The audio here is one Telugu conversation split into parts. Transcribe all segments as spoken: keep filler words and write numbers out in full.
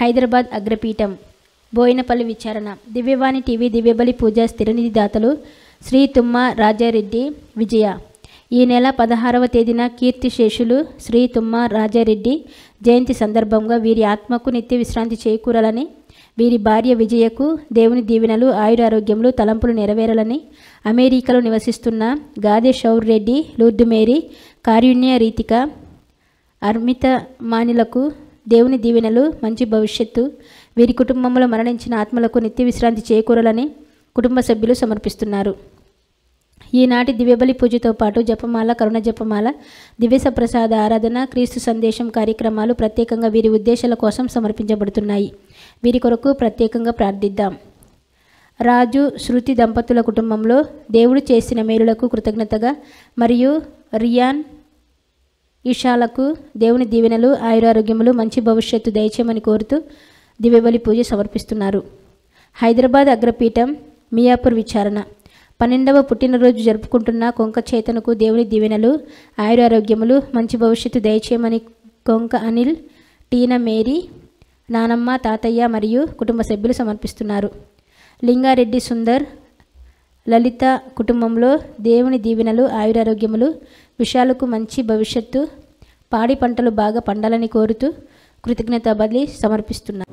హైదరాబాద్ అగ్రపీఠం బోయినపల్లి విచారణ దివ్యవాణి టీవీ దివ్యబలి పూజ స్థిర నిధి దాతలు శ్రీ తుమ్మ రాజారెడ్డి విజయ. ఈ నెల పదహారవ తేదీన కీర్తిశేషులు శ్రీ తుమ్మ రాజారెడ్డి జయంతి సందర్భంగా వీరి ఆత్మకు నిత్య విశ్రాంతి చేకూరాలని, వీరి భార్య విజయకు దేవుని దీవెనలు ఆయురారోగ్యములు తలంపులు నెరవేరాలని అమెరికాలో నివసిస్తున్న గాదే షౌర్ రెడ్డి, లూర్దు మేరీ, కారుణ్య రీతిక, అర్మిత మానిలకు దేవుని దీవెనలు మంచి భవిష్యత్తు, వీరి కుటుంబంలో మరణించిన ఆత్మలకు నిత్య విశ్రాంతి చేకూరాలని కుటుంబ సభ్యులు సమర్పిస్తున్నారు. ఈనాటి దివ్యబలి పూజతో పాటు జపమాల, కరుణ జపమాల, దివ్యస ప్రసాద ఆరాధన, క్రీస్తు సందేశం కార్యక్రమాలు ప్రత్యేకంగా వీరి ఉద్దేశాల కోసం సమర్పించబడుతున్నాయి. వీరి కొరకు ప్రత్యేకంగా ప్రార్థిద్దాం. రాజు శృతి దంపతుల కుటుంబంలో దేవుడు చేసిన మేలులకు కృతజ్ఞతగా మరియు రియాన్ ఈషాలకు దేవుని దీవెనలు ఆయురారోగ్యములు మంచి భవిష్యత్తు దయచేయమని కోరుతూ దివ్యబలి పూజ సమర్పిస్తున్నారు. హైదరాబాద్ అగ్రపీఠం మియాపూర్ విచారణ పన్నెండవ పుట్టినరోజు జరుపుకుంటున్న కొంక చేతనకు దేవుని దీవెనలు ఆయురారోగ్యములు మంచి భవిష్యత్తు దయచేయమని కొంక అనిల్, టీనా మేరీ, నానమ్మ, తాతయ్య మరియు కుటుంబ సభ్యులు సమర్పిస్తున్నారు. లింగారెడ్డి సుందర్ లలిత కుటుంబంలో దేవుని దీవెనలు ఆయురారోగ్యములు, విశాలకు మంచి భవిష్యత్తు, పాడి పంటలు బాగా పండాలని కోరుతూ కృతజ్ఞతా బదిలీ సమర్పిస్తున్నారు.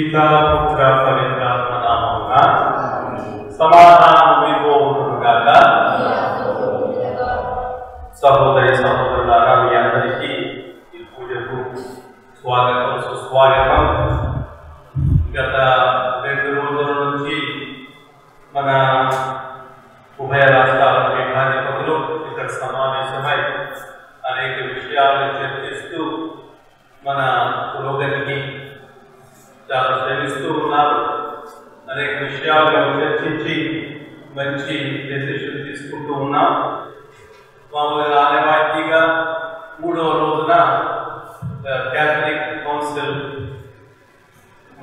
पिता पुत्र पवित्रात्मा नाम होगा समाधान विभो गाता सहोदरी सहोदरुलारा मी अंदरिकी ई पूजकु स्वागतम सुस्वागतम. గత రెండు రోజుల నుంచి మన ఉభయ రాష్ట్రాల పీఠాధిపతులు ఇక్కడ సమావేశమై అనేక విషయాలను చర్చిస్తూ మన పురోగతికి చాలా శ్రమిస్తూ ఉన్నారు. అనేక విషయాలను చర్చించి మంచి డెసిషన్ తీసుకుంటూ ఉన్నాం. మామూలుగా ఆనవాయితీగా మూడవ రోజున క్యాథలిక్ కౌన్సిల్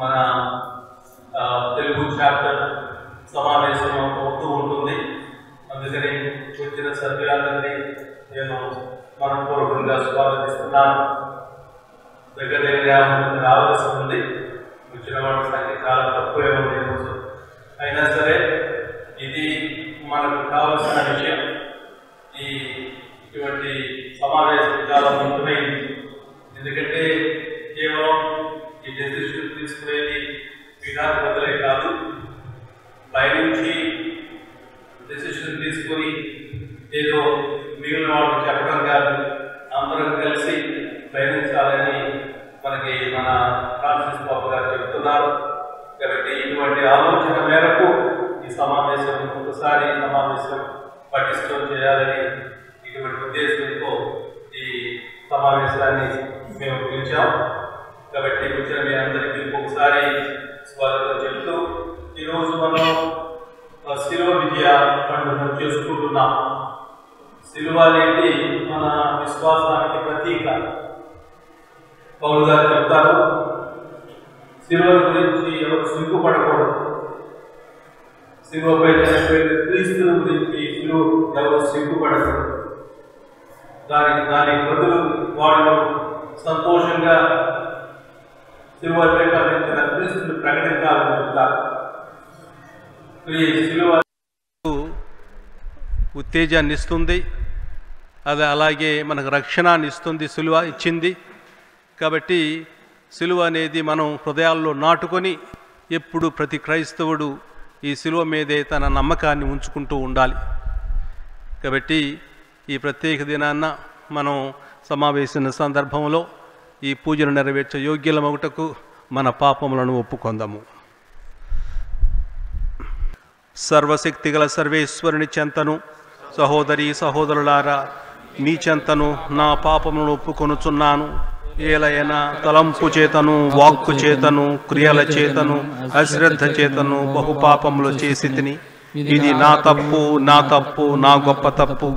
మన తెలుగు చాప్టర్ సమావేశం అవుతూ ఉంటుంది. అందుకని వచ్చిన సభ్యులందరినీ నేను మనపూర్వకంగా స్వాగతిస్తున్నాను. దగ్గర దగ్గర రావాల్సి ఉంది, వచ్చిన వాళ్ళ సంఖ్య చాలా తక్కువే ఉంది ఈరోజు. అయినా సరే ఇది మనకు కావలసిన విషయం. ఈ ఇటువంటి సమావేశం చాలా ముఖ్యమైనది. ఎందుకంటే కేవలం ఈ డెసిషన్ తీసుకునేది పీఠాధిపతులే కాదు, పైనుంచి డెసిషన్ తీసుకొని ఏదో మిగిలిన వాళ్ళు చెప్పడం కాదు, అందరం కలిసి ప్రయత్నించాలని మనకి మన ఫ్రాన్సిస్ బాబు గారు చెప్తున్నారు. కాబట్టి ఇటువంటి ఆలోచన మేరకు ఈ సమావేశం ఒకసారి సమావేశం పటిష్టం చేయాలని ఇటువంటి ఉద్దేశంతో ఈ సమావేశాన్ని మేము పిలిచాం. కాబట్టి వచ్చిన మీ అందరికీ ఒకసారి స్వాగతం చెప్తూ ఈరోజు మనం శిలువ విజయ పండుగ చేసుకుంటున్నాం. శిలువ అనేది మన విశ్వాసానికి ప్రతీక. పౌలు గారు చెప్తారు, శిలువ గురించి ఎవరు సిగ్గుపడకూడదు, శిలువపై చనిపోయిన క్రీస్తుల గురించి శిలువ ఎవరు సిగ్గుపడకూడదు. దాని దాని బదులు వాళ్ళు సంతోషంగా శిలువపై మరణించిన క్రీస్తును ప్రకటించాలని చెప్తారు. ఈ శిలువ ఉత్తేజాన్నిస్తుంది, అది అలాగే మనకు రక్షణని ఇస్తుంది సిలువ ఇచ్చింది కాబట్టి సిలువ అనేది మనం హృదయాల్లో నాటుకొని ఎప్పుడు ప్రతి క్రైస్తవుడు ఈ సిలువ మీదే తన నమ్మకాన్ని ఉంచుకుంటూ ఉండాలి కాబట్టి ఈ ప్రత్యేక దినాన మనం సమావేశన సందర్భంలో ఈ పూజను నెరవేర్చే యోగ్యులమగుటకు మన పాపములను ఒప్పుకొందాము సర్వశక్తిగల సర్వేశ్వరుని చెంతను సహోదరి సహోదరులారా మీ చెంతను నా పాపములను ఒప్పుకొనుచున్నాను ఏలయనా తలంపు చేతను వాక్కు చేతను క్రియల చేతను అశ్రద్ధ చేతను బహు పాపములు చేసితిని ఇది నా తప్పు నా తప్పు నా గొప్ప తప్పు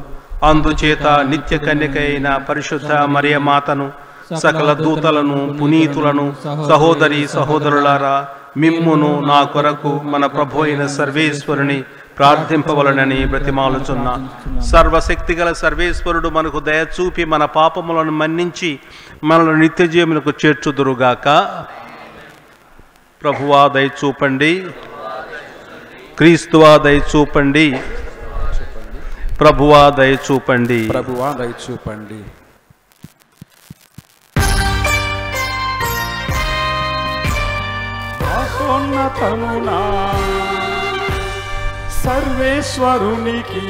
అందుచేత నిత్య కన్యకైన పరిశుద్ధ మరియమాతను సకల దూతలను పునీతులను సహోదరి సహోదరులారా మిమ్మును నా కొరకు మన ప్రభు అయిన సర్వేశ్వరుని ప్రార్థింపవలనని బ్రతిమాలుచున్నా సర్వశక్తిగల సర్వేశ్వరుడు మనకు దయ చూపి మన పాపములను మన్నించి మనల్ని నిత్య జీవమునకు చేర్చుదురుగాక ప్రభువా దయ చూపండి క్రీస్తువా దయ చూపండి ప్రభువా దయ చూపండి ప్రభువా దయ చూపండి తనునా సర్వేశ్వరునికి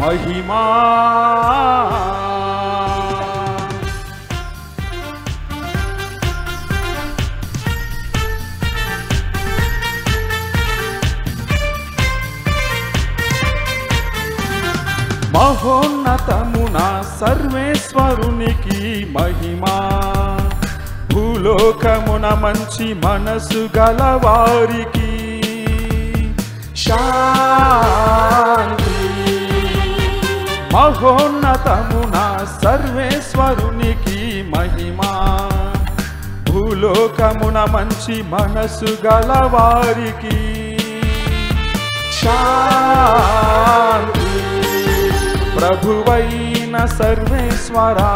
మహిమా మహోన్నతమున సర్వేశ్వరునికి మహిమా భూలోకమున మంచి మనసు గలవారికి శాంతి మహోన్నతమున సర్వేశ్వరునికి మహిమా భూలోకమున మంచి మనసు గలవారికి శాంతి ప్రభువైన సర్వేశ్వరా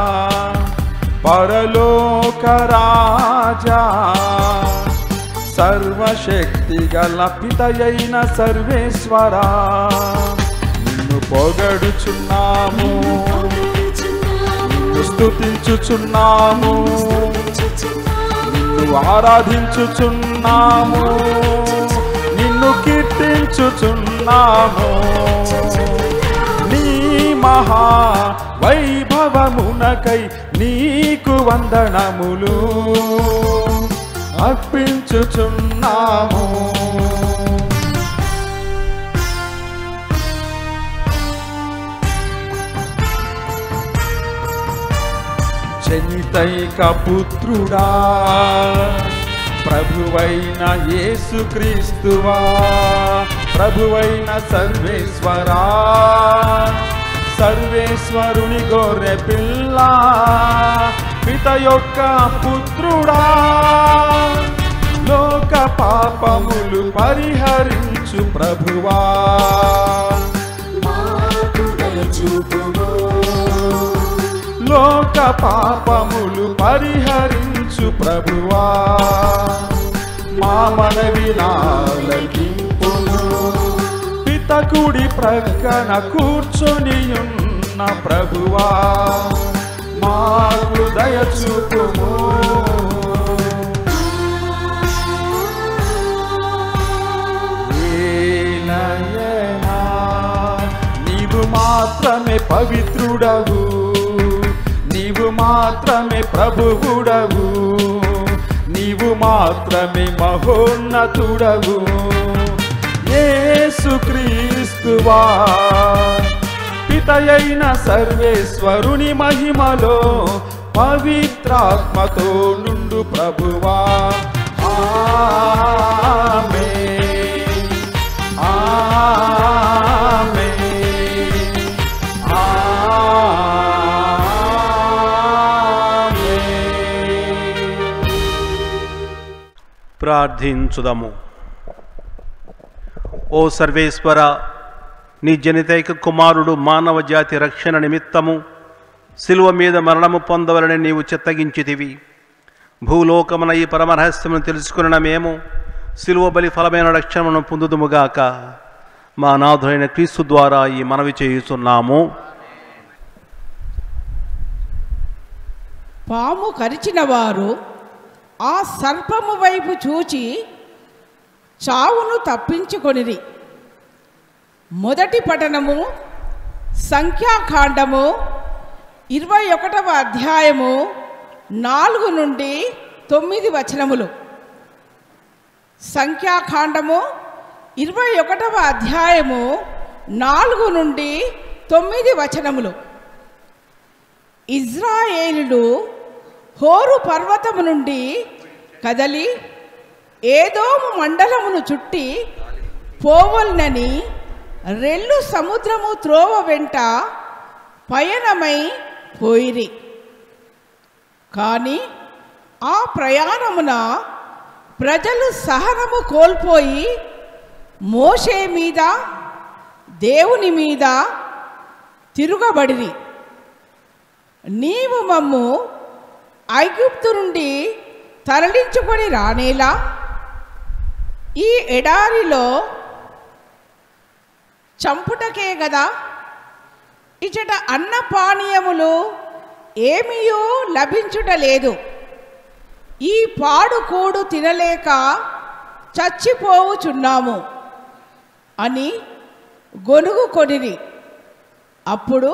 పరలోక రాజా సర్వశక్తి గల పితయైన సర్వేశ్వరా నిన్ను పొగడుచున్నాము నిన్ను స్తుతించుచున్నాము నిన్ను ఆరాధించుచున్నాము నిన్ను కీర్తించుచున్నాము నీ మహా వైభవమునకై నీకు వందనములు అర్పించుచున్నాము చైతైక పుత్రుడా ప్రభువైన యేసుక్రీస్తువా ప్రభువైన సర్వేశ్వరా సర్వేశ్వరుని గొర్రె పిల్ల పిత యొక్క పుత్రుడా లోక పాపములు పరిహరించు ప్రభువా లోక పాపములు పరిహరించు ప్రభువా మా మనవి లాలకింపును పితకుడి ప్రక్కన కూర్చొని ఉన్న ప్రభువా మాకు దయ చూపుము ఏలయనా నీవు మాత్రమే పవిత్రుడవు నీవు మాత్రమే ప్రభువుడవు నీవు మాత్రమే మహోన్నతుడవు యేసుక్రీస్తువా పితయైన సర్వేశ్వరుని మహిమలో పవిత్రాత్మతో నుండు ప్రభువా ఆమేన్ ఆమేన్ ఆమేన్ ప్రార్థించుదాము ఓ సర్వేశ్వర నీ జనితైక కుమారుడు మానవ జాతి రక్షణ నిమిత్తము సిలువ మీద మరణము పొందవలని నీవు చిత్తగించితివి భూలోకమున ఈ పరమరహస్యమును తెలుసుకున్న మేము సిలువ బలి ఫలమైన రక్షణను పొందుదుముగాక మా అనాథులైన క్రీస్తు ద్వారా ఈ మనవి చేయుచున్నాము. పాము కరిచిన వారు ఆ సర్పము వైపు చూచి చావును తప్పించుకొనిరి. మొదటి పఠనము సంఖ్యాకాండము ఇరవై ఒకటవ అధ్యాయము నాలుగు నుండి తొమ్మిది వచనములు. సంఖ్యాకాండము ఇరవై ఒకటవ అధ్యాయము నాలుగు నుండి తొమ్మిది వచనములు. ఇజ్రాయేలులు హోరు పర్వతము నుండి కదలి ఏదోము మండలమును చుట్టి పోవలనని రెల్లు సముద్రము త్రోవ వెంట పయనమై పోయిరి. కానీ ఆ ప్రయాణమున ప్రజలు సహనము కోల్పోయి మోషే మీద దేవుని మీద తిరుగుబడిరి. నీవు మమ్ము ఐగుప్తు నుండి తరలించుకొని రానేలా ఈ ఎడారిలో చంపుటకే గదా, ఇచట అన్న పానీయములు ఏమీయూ లభించుటలేదు, ఈ పాడుకోడు తినలేక చచ్చిపోవుచున్నాము అని గొనుగు కొనిరి. అప్పుడు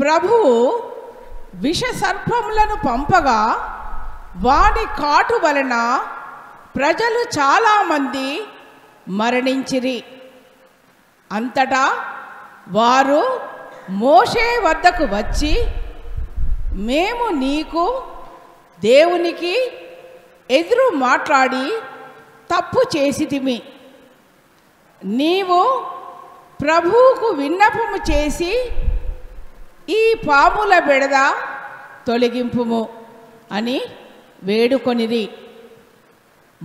ప్రభువు విష సర్పములను పంపగా వాడి కాటు వలన ప్రజలు చాలామంది మరణించిరి. అంతటా వారు మోషే వద్దకు వచ్చి, మేము నీకు దేవునికి ఎదురు మాట్లాడి తప్పు చేసితిమి, నీవు ప్రభువుకు విన్నపము చేసి ఈ పాముల బెడద తొలగింపుము అని వేడుకొనిది.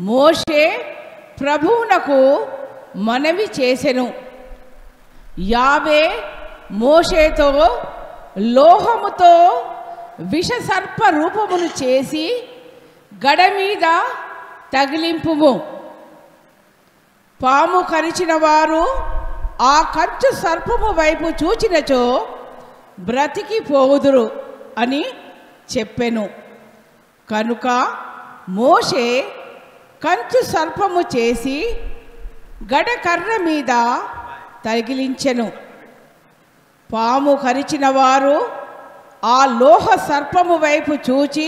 మోషే ప్రభువునకు మనవి చేసెను. యావే మోషేతో లోహముతో విషసర్ప రూపమును చేసి గడ మీద తగిలింపుము. పాము కరిచిన వారు ఆ కంచు సర్పము వైపు చూచినచో బ్రతికి పోదురు అని చెప్పెను. కనుక మోషే కంచు సర్పము చేసి గడ కర్ర మీద తగిలించెను. పాము కరిచిన వారు ఆ లోహ సర్పము వైపు చూచి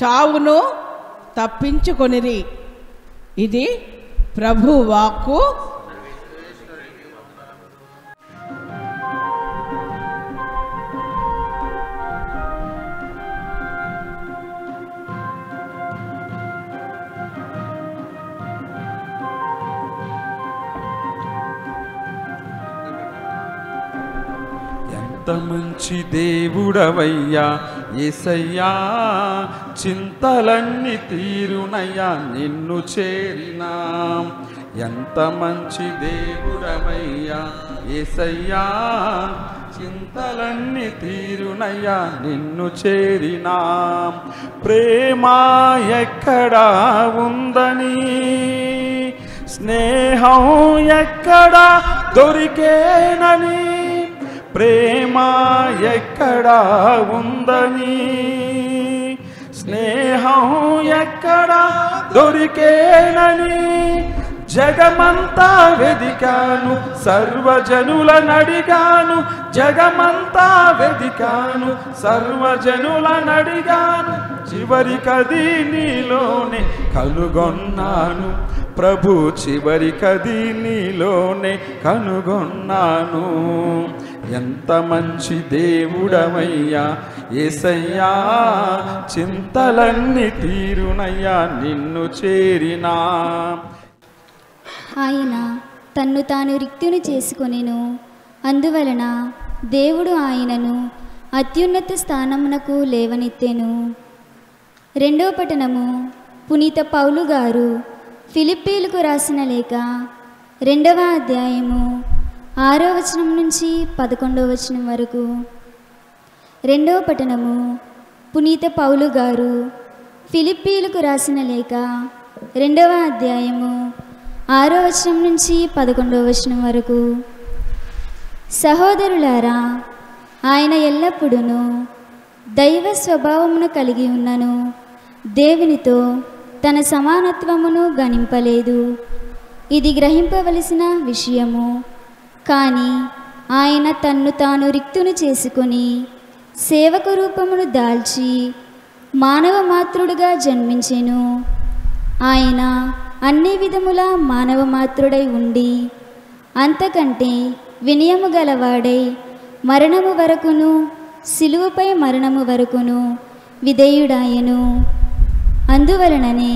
చావును తప్పించుకొనిరి. ఇది ప్రభువాక్కు. మంచి దేవుడవయ్యా యేసయ్యా, చింతలన్నీ తీరునయ్యా నిన్ను చేరినా. ఎంత మంచి దేవుడవయ్యా యేసయ్యా, చింతలన్నీ తీరునయ్యా నిన్ను చేరినా. ప్రేమ ఎక్కడా ఉందని, స్నేహం ఎక్కడా దొరికేనని, ప్రేమ ఎక్కడా ఉందని, స్నేహం ఎక్కడా దొరికేనని, జగమంతా వెదికాను సర్వజనులనడిగాను, జగమంతా వెదికాను సర్వజనులనడిగాను, చివరికది నీలోనే కనుగొన్నాను. ప్రభు చివరికది నీలోనే కనుగొన్నాను. ఎంత మంచి దేవుడవయ్యా యేసయ్యా, చింతలన్నీ తీరునయ్యా నిన్ను చేరినా. ఆయన తన్ను తాను రిక్తును చేసుకొనెను. అందువలన దేవుడు ఆయనను అత్యున్నత స్థానమునకు లేవనెత్తెను. రెండో పఠనము పునీత పౌలు గారు ఫిలిప్పీలకు రాసిన లేఖ రెండవ అధ్యాయము ఆరో వచనం నుంచి పదకొండవ వచనం వరకు. రెండవ పఠనము పునీత పౌలు గారు ఫిలిప్పీలకు రాసిన లేఖ రెండవ అధ్యాయము ఆరో వచనం నుంచి పదకొండవ వచనం వరకు. సహోదరులారా, ఆయన ఎల్లప్పుడూను దైవ స్వభావమును కలిగి ఉన్నను, దేవునితో తన సమానత్వమును గణింపలేదు. ఇది గ్రహింపవలసిన విషయము. కానీ ఆయన తన్ను తాను రిక్తును చేసుకొని సేవకు రూపమును దాల్చి మానవ మాతృడుగా జన్మించెను. ఆయన అన్ని విధముల మానవ మాతృడై ఉండి అంతకంటే వినయము గలవాడై మరణము వరకును సిలువపై మరణము వరకును విధేయుడాయను. అందువలననే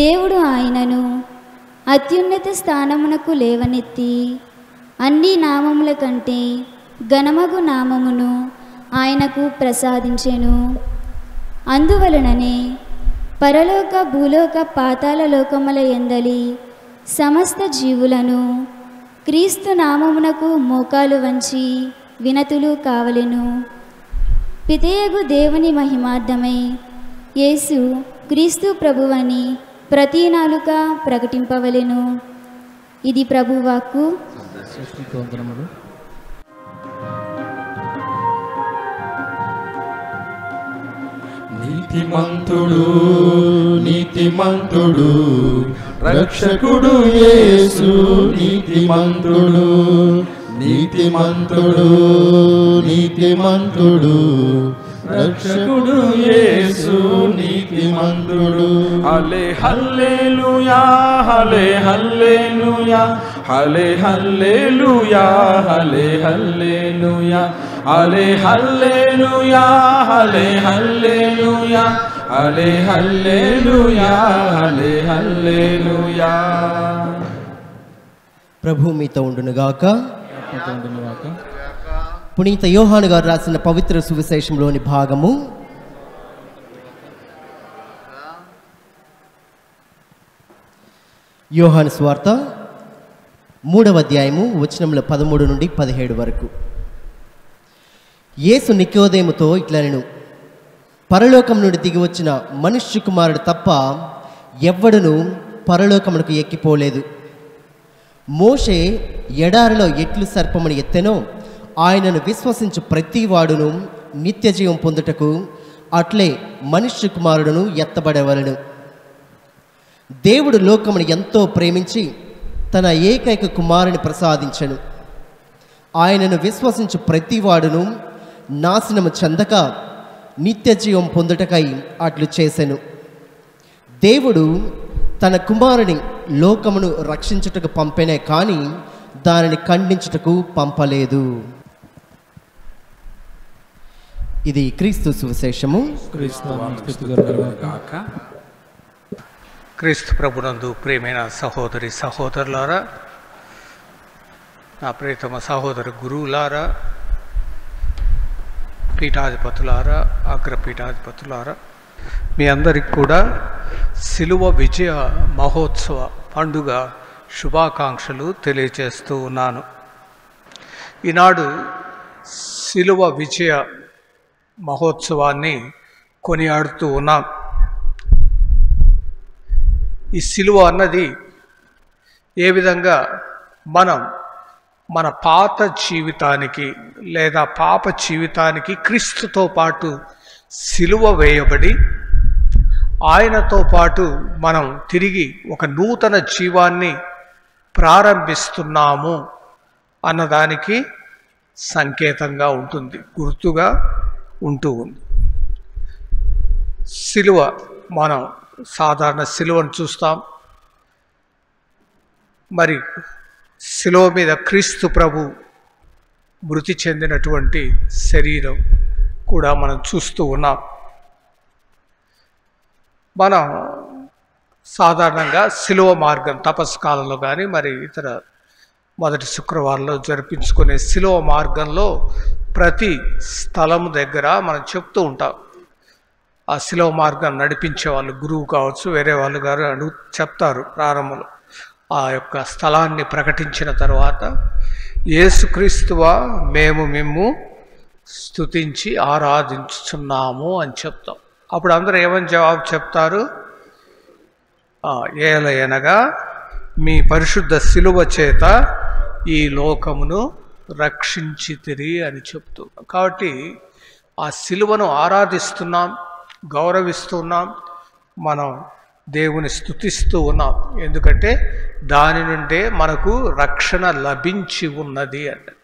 దేవుడు ఆయనను అత్యున్నత స్థానమునకు లేవనెత్తి అన్ని నామముల కంటే ఘనమగు నామమును ఆయనకు ప్రసాదించెను. అందువలననే పరలోక భూలోక పాతాల లోకముల యందలి సమస్త జీవులను క్రీస్తు నామమునకు మోకాలు వంచి వినతులు కావలెను. పితయగు దేవుని మహిమార్థమై యేసు క్రీస్తు ప్రభువని ప్రతి నాలుక ప్రకటింపవలెను. ఇది ప్రభువాక్కు. నీతిమంతుడు నీతిమంతుడు రక్షకుడు యేసు నీతిమంతుడు నీతిమంతుడు నీతిమంతుడు రక్షకుడు యేసు నీతిమంతుడు. హల్లే హల్లెలూయా హల్లే హల్లెలూయా హల్లే హల్లెలూయా హల్లే హల్లెలూయా హల్లే హల్లెలూయా హల్లే హల్లెలూయా హల్లే హల్లెలూయా హల్లే హల్లెలూయా. ప్రభు మీతో ఉండును గాక. పునీత యోహాను గారు రాసిన పవిత్ర సువిశేషంలోని భాగము యోహాను సువార్త మూడవ అధ్యాయము వచనముల పదమూడు నుండి పదిహేడు వరకు. యేసు నికోదేముతో ఇట్లా నేను పరలోకం నుండి దిగి వచ్చిన మనుష్య కుమారుడు తప్ప ఎవ్వడును పరలోకమునకు ఎక్కిపోలేదు. మోషే ఎడారిలో ఎట్లు సర్పమును ఎత్తెనో ఆయనను విశ్వసించు ప్రతి వాడును నిత్య జీవం పొందుటకు అట్లే మనుష్య కుమారుడును ఎత్తబడవలను. దేవుడు లోకమును ఎంతో ప్రేమించి తన ఏకైక కుమారుని ప్రసాదించెను. ఆయనను విశ్వసించు ప్రతి వాడును నాశనము చెందక నిత్య జీవం పొందుటకై అట్లు చేసెను. దేవుడు తన కుమారుని లోకమును రక్షించుటకు పంపెనే కానీ దానిని ఖండించుటకు పంపలేదు. ఇది క్రీస్తు సువిశేషము. క్రీస్తు ప్రభునందు ప్రేమైన సహోదరి సహోదరులారా, నా ప్రియతమ సహోదరు గురువులారా, పీఠాధిపతులారా, అగ్రపీఠాధిపతులారా, మీ అందరికి కూడా సిలువ విజయ మహోత్సవ పండుగ శుభాకాంక్షలు తెలియచేస్తూ ఉన్నాను. ఈనాడు సిలువ విజయ మహోత్సవాన్ని కొనియాడుతూ ఉన్నాం. ఈ సిలువ అన్నది ఏ విధంగా మనం మన పాత జీవితానికి లేదా పాప జీవితానికి క్రీస్తుతో పాటు సిలువ వేయబడి ఆయనతో పాటు మనం తిరిగి ఒక నూతన జీవాన్ని ప్రారంభిస్తున్నాము అన్నదానికి సంకేతంగా ఉంటుంది, గుర్తుగా ఉంటూ ఉంది. సిలువ, మనం సాధారణ సిలువను చూస్తాం. మరి సిలువ మీద క్రీస్తు ప్రభు మృతి చెందినటువంటి శరీరం కూడా మనం చూస్తూ ఉన్నాం. మనం సాధారణంగా సిలువ మార్గం తపస్కాలంలో కానీ మరి ఇతర మొదటి శుక్రవారంలో జరిపించుకునే సిలువ మార్గంలో ప్రతి స్థలం దగ్గర మనం చెప్తూ ఉంటాం. ఆ సిలువ మార్గం నడిపించే వాళ్ళు గురువు కావచ్చు, వేరే వాళ్ళు గారు అడుగు చెప్తారు. ప్రారంభంలో ఆ యొక్క స్థలాన్ని ప్రకటించిన తర్వాత యేసుక్రీస్తువా మేము మిమ్ము స్తుతించి ఆరాధించుచున్నాము అని చెప్తాం. అప్పుడు అందరూ ఏమని జవాబు చెప్తారు? ఏలయనగా మీ పరిశుద్ధ శిలువ చేత ఈ లోకమును రక్షించితిరి అని చెప్తున్నాం। కాబట్టి ఆ శిలువను ఆరాధిస్తున్నాం, గౌరవిస్తున్నాం, మనం దేవుని స్తుతిస్తూ ఉన్నాం। ఎందుకంటే దాని నుండే మనకు రక్షణ లభించి ఉన్నది అని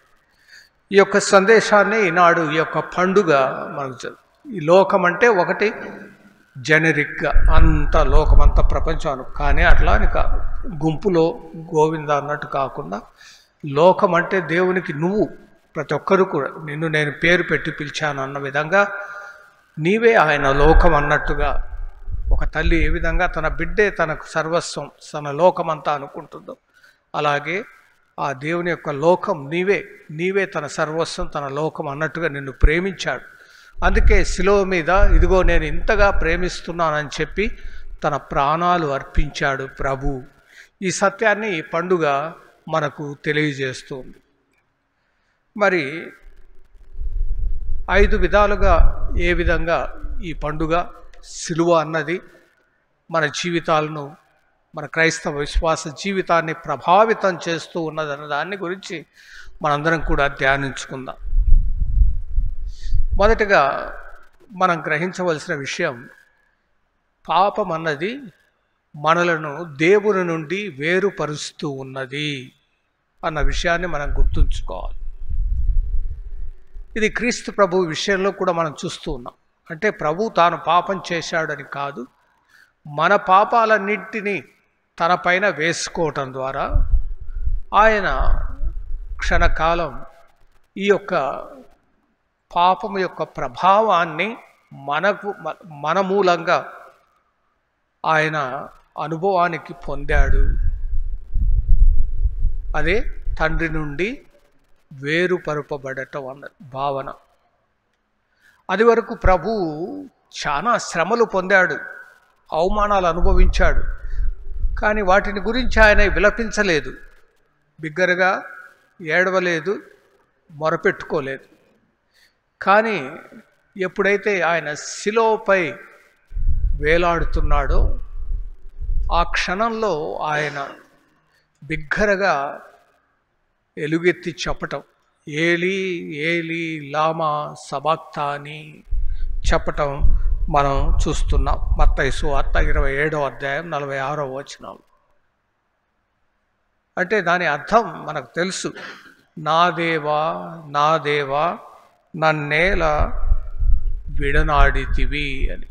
ఈ యొక్క సందేశాన్ని ఈనాడు ఈ యొక్క పండుగ మనకు ఈ లోకం అంటే ఒకటి జనరిక్గా అంత లోకమంతా ప్రపంచాను కానీ అట్లా అని కాదు, గుంపులో గోవింద అన్నట్టు కాకుండా లోకం అంటే దేవునికి నువ్వు ప్రతి ఒక్కరు కూడా నిన్ను నేను పేరు పెట్టి పిలిచాను అన్న విధంగా నీవే ఆయన లోకం అన్నట్టుగా ఒక తల్లి ఏ విధంగా తన బిడ్డే తనకు సర్వస్వం తన లోకమంతా అనుకుంటుందో అలాగే ఆ దేవుని యొక్క లోకం నీవే, నీవే తన సర్వస్వం తన లోకం అన్నట్టుగా నిన్ను ప్రేమించాడు। అందుకే శిలువ మీద ఇదిగో నేను ఇంతగా ప్రేమిస్తున్నానని చెప్పి తన ప్రాణాలు అర్పించాడు ప్రభు। ఈ సత్యాన్ని పండుగ మనకు తెలియజేస్తుంది। మరి ఐదు విధాలుగా ఏ విధంగా ఈ పండుగ శిలువ అన్నది మన జీవితాలను మన క్రైస్తవ విశ్వాస జీవితాన్ని ప్రభావితం చేస్తూ ఉన్నదన్న దాని గురించి మనందరం కూడా ధ్యానించుకుందాం। మొదటగా మనం గ్రహించవలసిన విషయం పాపం అన్నది మనలను దేవుని నుండి వేరుపరుస్తూ ఉన్నది అన్న విషయాన్ని మనం గుర్తుంచుకోవాలి। ఇది క్రీస్తు ప్రభు విషయంలో కూడా మనం చూస్తూ ఉన్నాం। అంటే ప్రభు తాను పాపం చేశాడని కాదు, మన పాపాలన్నింటినీ తన పైన వేసుకోవటం ద్వారా ఆయన క్షణకాలం ఈ యొక్క పాపం యొక్క ప్రభావాన్ని మనకు మన మూలంగా ఆయన అనుభవానికి పొందాడు। అదే తండ్రి నుండి వేరుపరపబడటం అన్న భావన। అది వరకు ప్రభువు చాలా శ్రమలు పొందాడు, అవమానాలు అనుభవించాడు, కానీ వాటిని గురించి ఆయన విలపించలేదు, బిగ్గరగా ఏడవలేదు, మొరపెట్టుకోలేదు। కానీ ఎప్పుడైతే ఆయన శిలోపై వేలాడుతున్నాడో ఆ క్షణంలో ఆయన బిగ్గరగా ఎలుగెత్తి చెప్పటం, ఏలీ ఏలీ లామా సబాక్తాని చెప్పటం మనం చూస్తున్నాం మత్తయి సువార్త ఇరవై ఏడో అధ్యాయం నలభై ఆరో వచనం। అంటే దాని అర్థం మనకు తెలుసు, నా దేవా నా దేవా నన్నేలా విడనాడితివి అని।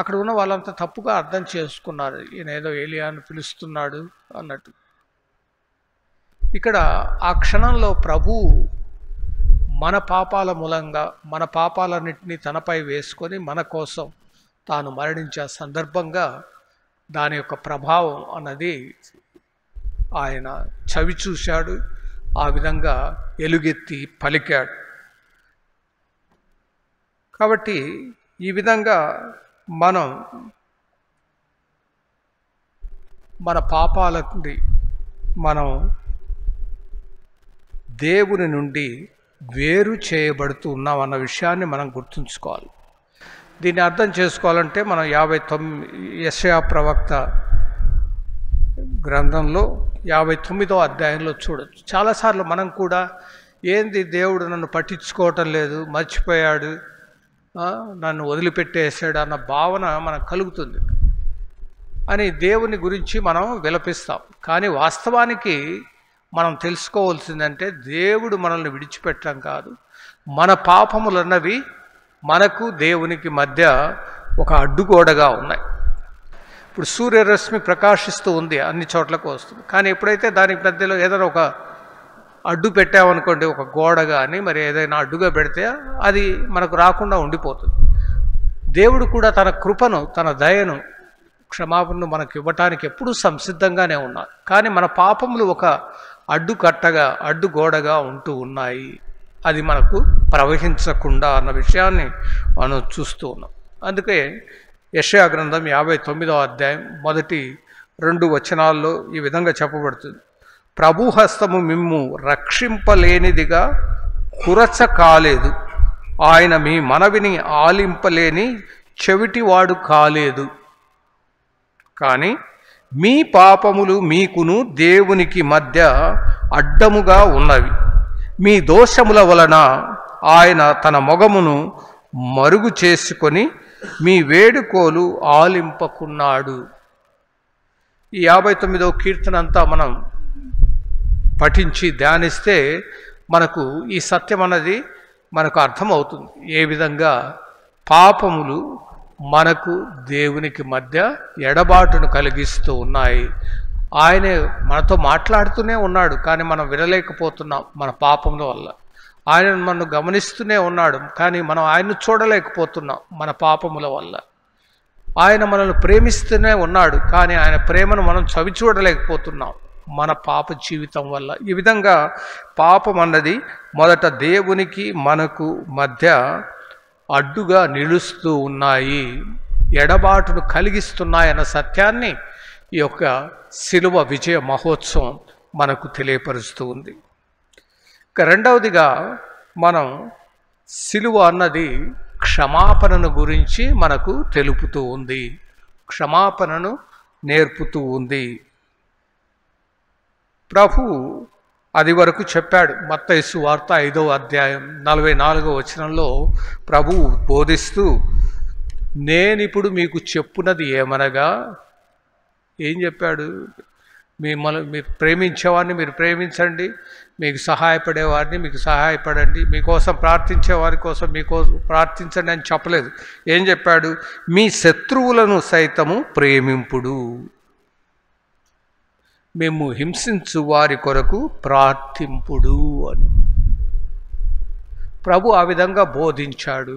అక్కడ ఉన్న వాళ్ళంతా తప్పుగా అర్థం చేసుకున్నారు, ఈయనేదో ఏలియాను పిలుస్తున్నాడు అన్నట్టు। ఇక్కడ ఆ క్షణంలో ప్రభు మన పాపాల మూలంగా మన పాపాలన్నింటినీ తనపై వేసుకొని మన కోసం తాను మరణించే సందర్భంగా దాని యొక్క ప్రభావం అన్నది ఆయన చవి చూశాడు, ఆ విధంగా ఎలుగెత్తి పలికాడు। కాబట్టి ఈ విధంగా మనం మన పాపాల నుండి మనం దేవుని నుండి వేరు చేయబడుతూ ఉన్నాం అన్న విషయాన్ని మనం గుర్తుంచుకోవాలి। దీన్ని అర్థం చేసుకోవాలంటే మనం యాభై తొమ్మిది యెషయా ప్రవక్త గ్రంథంలో యాభై తొమ్మిదో అధ్యాయంలో చూడవచ్చు। చాలాసార్లు మనం కూడా ఏంది దేవుడు నన్ను పట్టించుకోవటం లేదు, మర్చిపోయాడు, నన్ను వదిలిపెట్టేసాడు అన్న భావన మనకు కలుగుతుంది అని దేవుని గురించి మనం విలపిస్తాం। కానీ వాస్తవానికి మనం తెలుసుకోవాల్సిందంటే దేవుడు మనల్ని విడిచిపెట్టడం కాదు, మన పాపములన్నవి మనకు దేవునికి మధ్య ఒక అడ్డుగోడగా ఉన్నాయి। ఇప్పుడు సూర్యరశ్మి ప్రకాశిస్తూ ఉంది, అన్ని చోట్లకు వస్తుంది, కానీ ఎప్పుడైతే దానికి మధ్యలో ఏదైనా ఒక అడ్డు పెట్టామనుకోండి, ఒక గోడ కానీ మరి ఏదైనా అడ్డుగా పెడితే అది మనకు రాకుండా ఉండిపోతుంది। దేవుడు కూడా తన కృపను తన దయను క్షమాపణను మనకు ఇవ్వటానికి ఎప్పుడూ సంసిద్ధంగానే ఉన్నారు, కానీ మన పాపములు ఒక అడ్డు కట్టగా అడ్డు గోడగా ఉంటూ ఉన్నాయి, అది మనకు ప్రవహించకుండా అన్న విషయాన్ని మనం చూస్తూ ఉన్నాం। అందుకే యెషయా గ్రంథం యాభై తొమ్మిదో అధ్యాయం మొదటి రెండు వచనాల్లో ఈ విధంగా చెప్పబడుతుంది, ప్రభు హస్తము మిమ్ము రక్షింపలేనిదిగా కురచ కాలేదు, ఆయన మీ మనవిని ఆలింపలేని చెవిటివాడు కాలేదు కానీ మీ పాపములు మీకును దేవునికి మధ్య అడ్డముగా ఉన్నవి. మీ దోషముల వలన ఆయన తన మొగమును మరుగు చేసుకొని మీ వేడుకోలు ఆలింపకున్నాడు. ఈ యాభై తొమ్మిదవ కీర్తన అంతా మనం పఠించి ధ్యానిస్తే మనకు ఈ సత్యం అన్నది మనకు అర్థమవుతుంది. ఏ విధంగా పాపములు మనకు దేవునికి మధ్య ఎడబాటును కలిగిస్తూ ఉన్నాయి. ఆయనే మనతో మాట్లాడుతూనే ఉన్నాడు, కానీ మనం వినలేకపోతున్నాం మన పాపముల వల్ల. ఆయన మనం గమనిస్తూనే ఉన్నాడు, కానీ మనం ఆయన్ను చూడలేకపోతున్నాం మన పాపముల వల్ల. ఆయన మనల్ని ప్రేమిస్తూనే ఉన్నాడు, కానీ ఆయన ప్రేమను మనం చవి చూడలేకపోతున్నాం మన పాప జీవితం వల్ల. ఈ విధంగా పాపం అన్నది మొదట దేవునికి మనకు మధ్య అడ్డుగా నిలుస్తూ ఉన్నాయి, ఎడబాటును కలిగిస్తున్నాయన్న సత్యాన్ని ఈ యొక్క శిలువ విజయ మహోత్సవం మనకు తెలియపరుస్తూ ఉంది. ఇక రెండవదిగా మనం శిలువ అన్నది క్షమాపణను గురించి మనకు తెలుపుతూ ఉంది, క్షమాపణను నేర్పుతూ ఉంది. ప్రభువు అది వరకు చెప్పాడు. మత్తయి సువార్త ఐదవ అధ్యాయం నలభై నాలుగవ వచనంలో ప్రభువు బోధిస్తూ, నేనిప్పుడు మీకు చెప్పున్నది ఏమనగా, ఏం చెప్పాడు? మిమ్మల్ని మీరు ప్రేమించేవారిని మీరు ప్రేమించండి, మీకు సహాయపడేవారిని మీకు సహాయపడండి, మీకోసం ప్రార్థించే వారి కోసం మీకోసం ప్రార్థించండి అని చెప్పలేదు. ఏం చెప్పాడు? మీ శత్రువులను సైతము ప్రేమింపుడు, మేము హింసించు వారి కొరకు ప్రార్థింపుడు అని ప్రభు ఆ విధంగా బోధించాడు.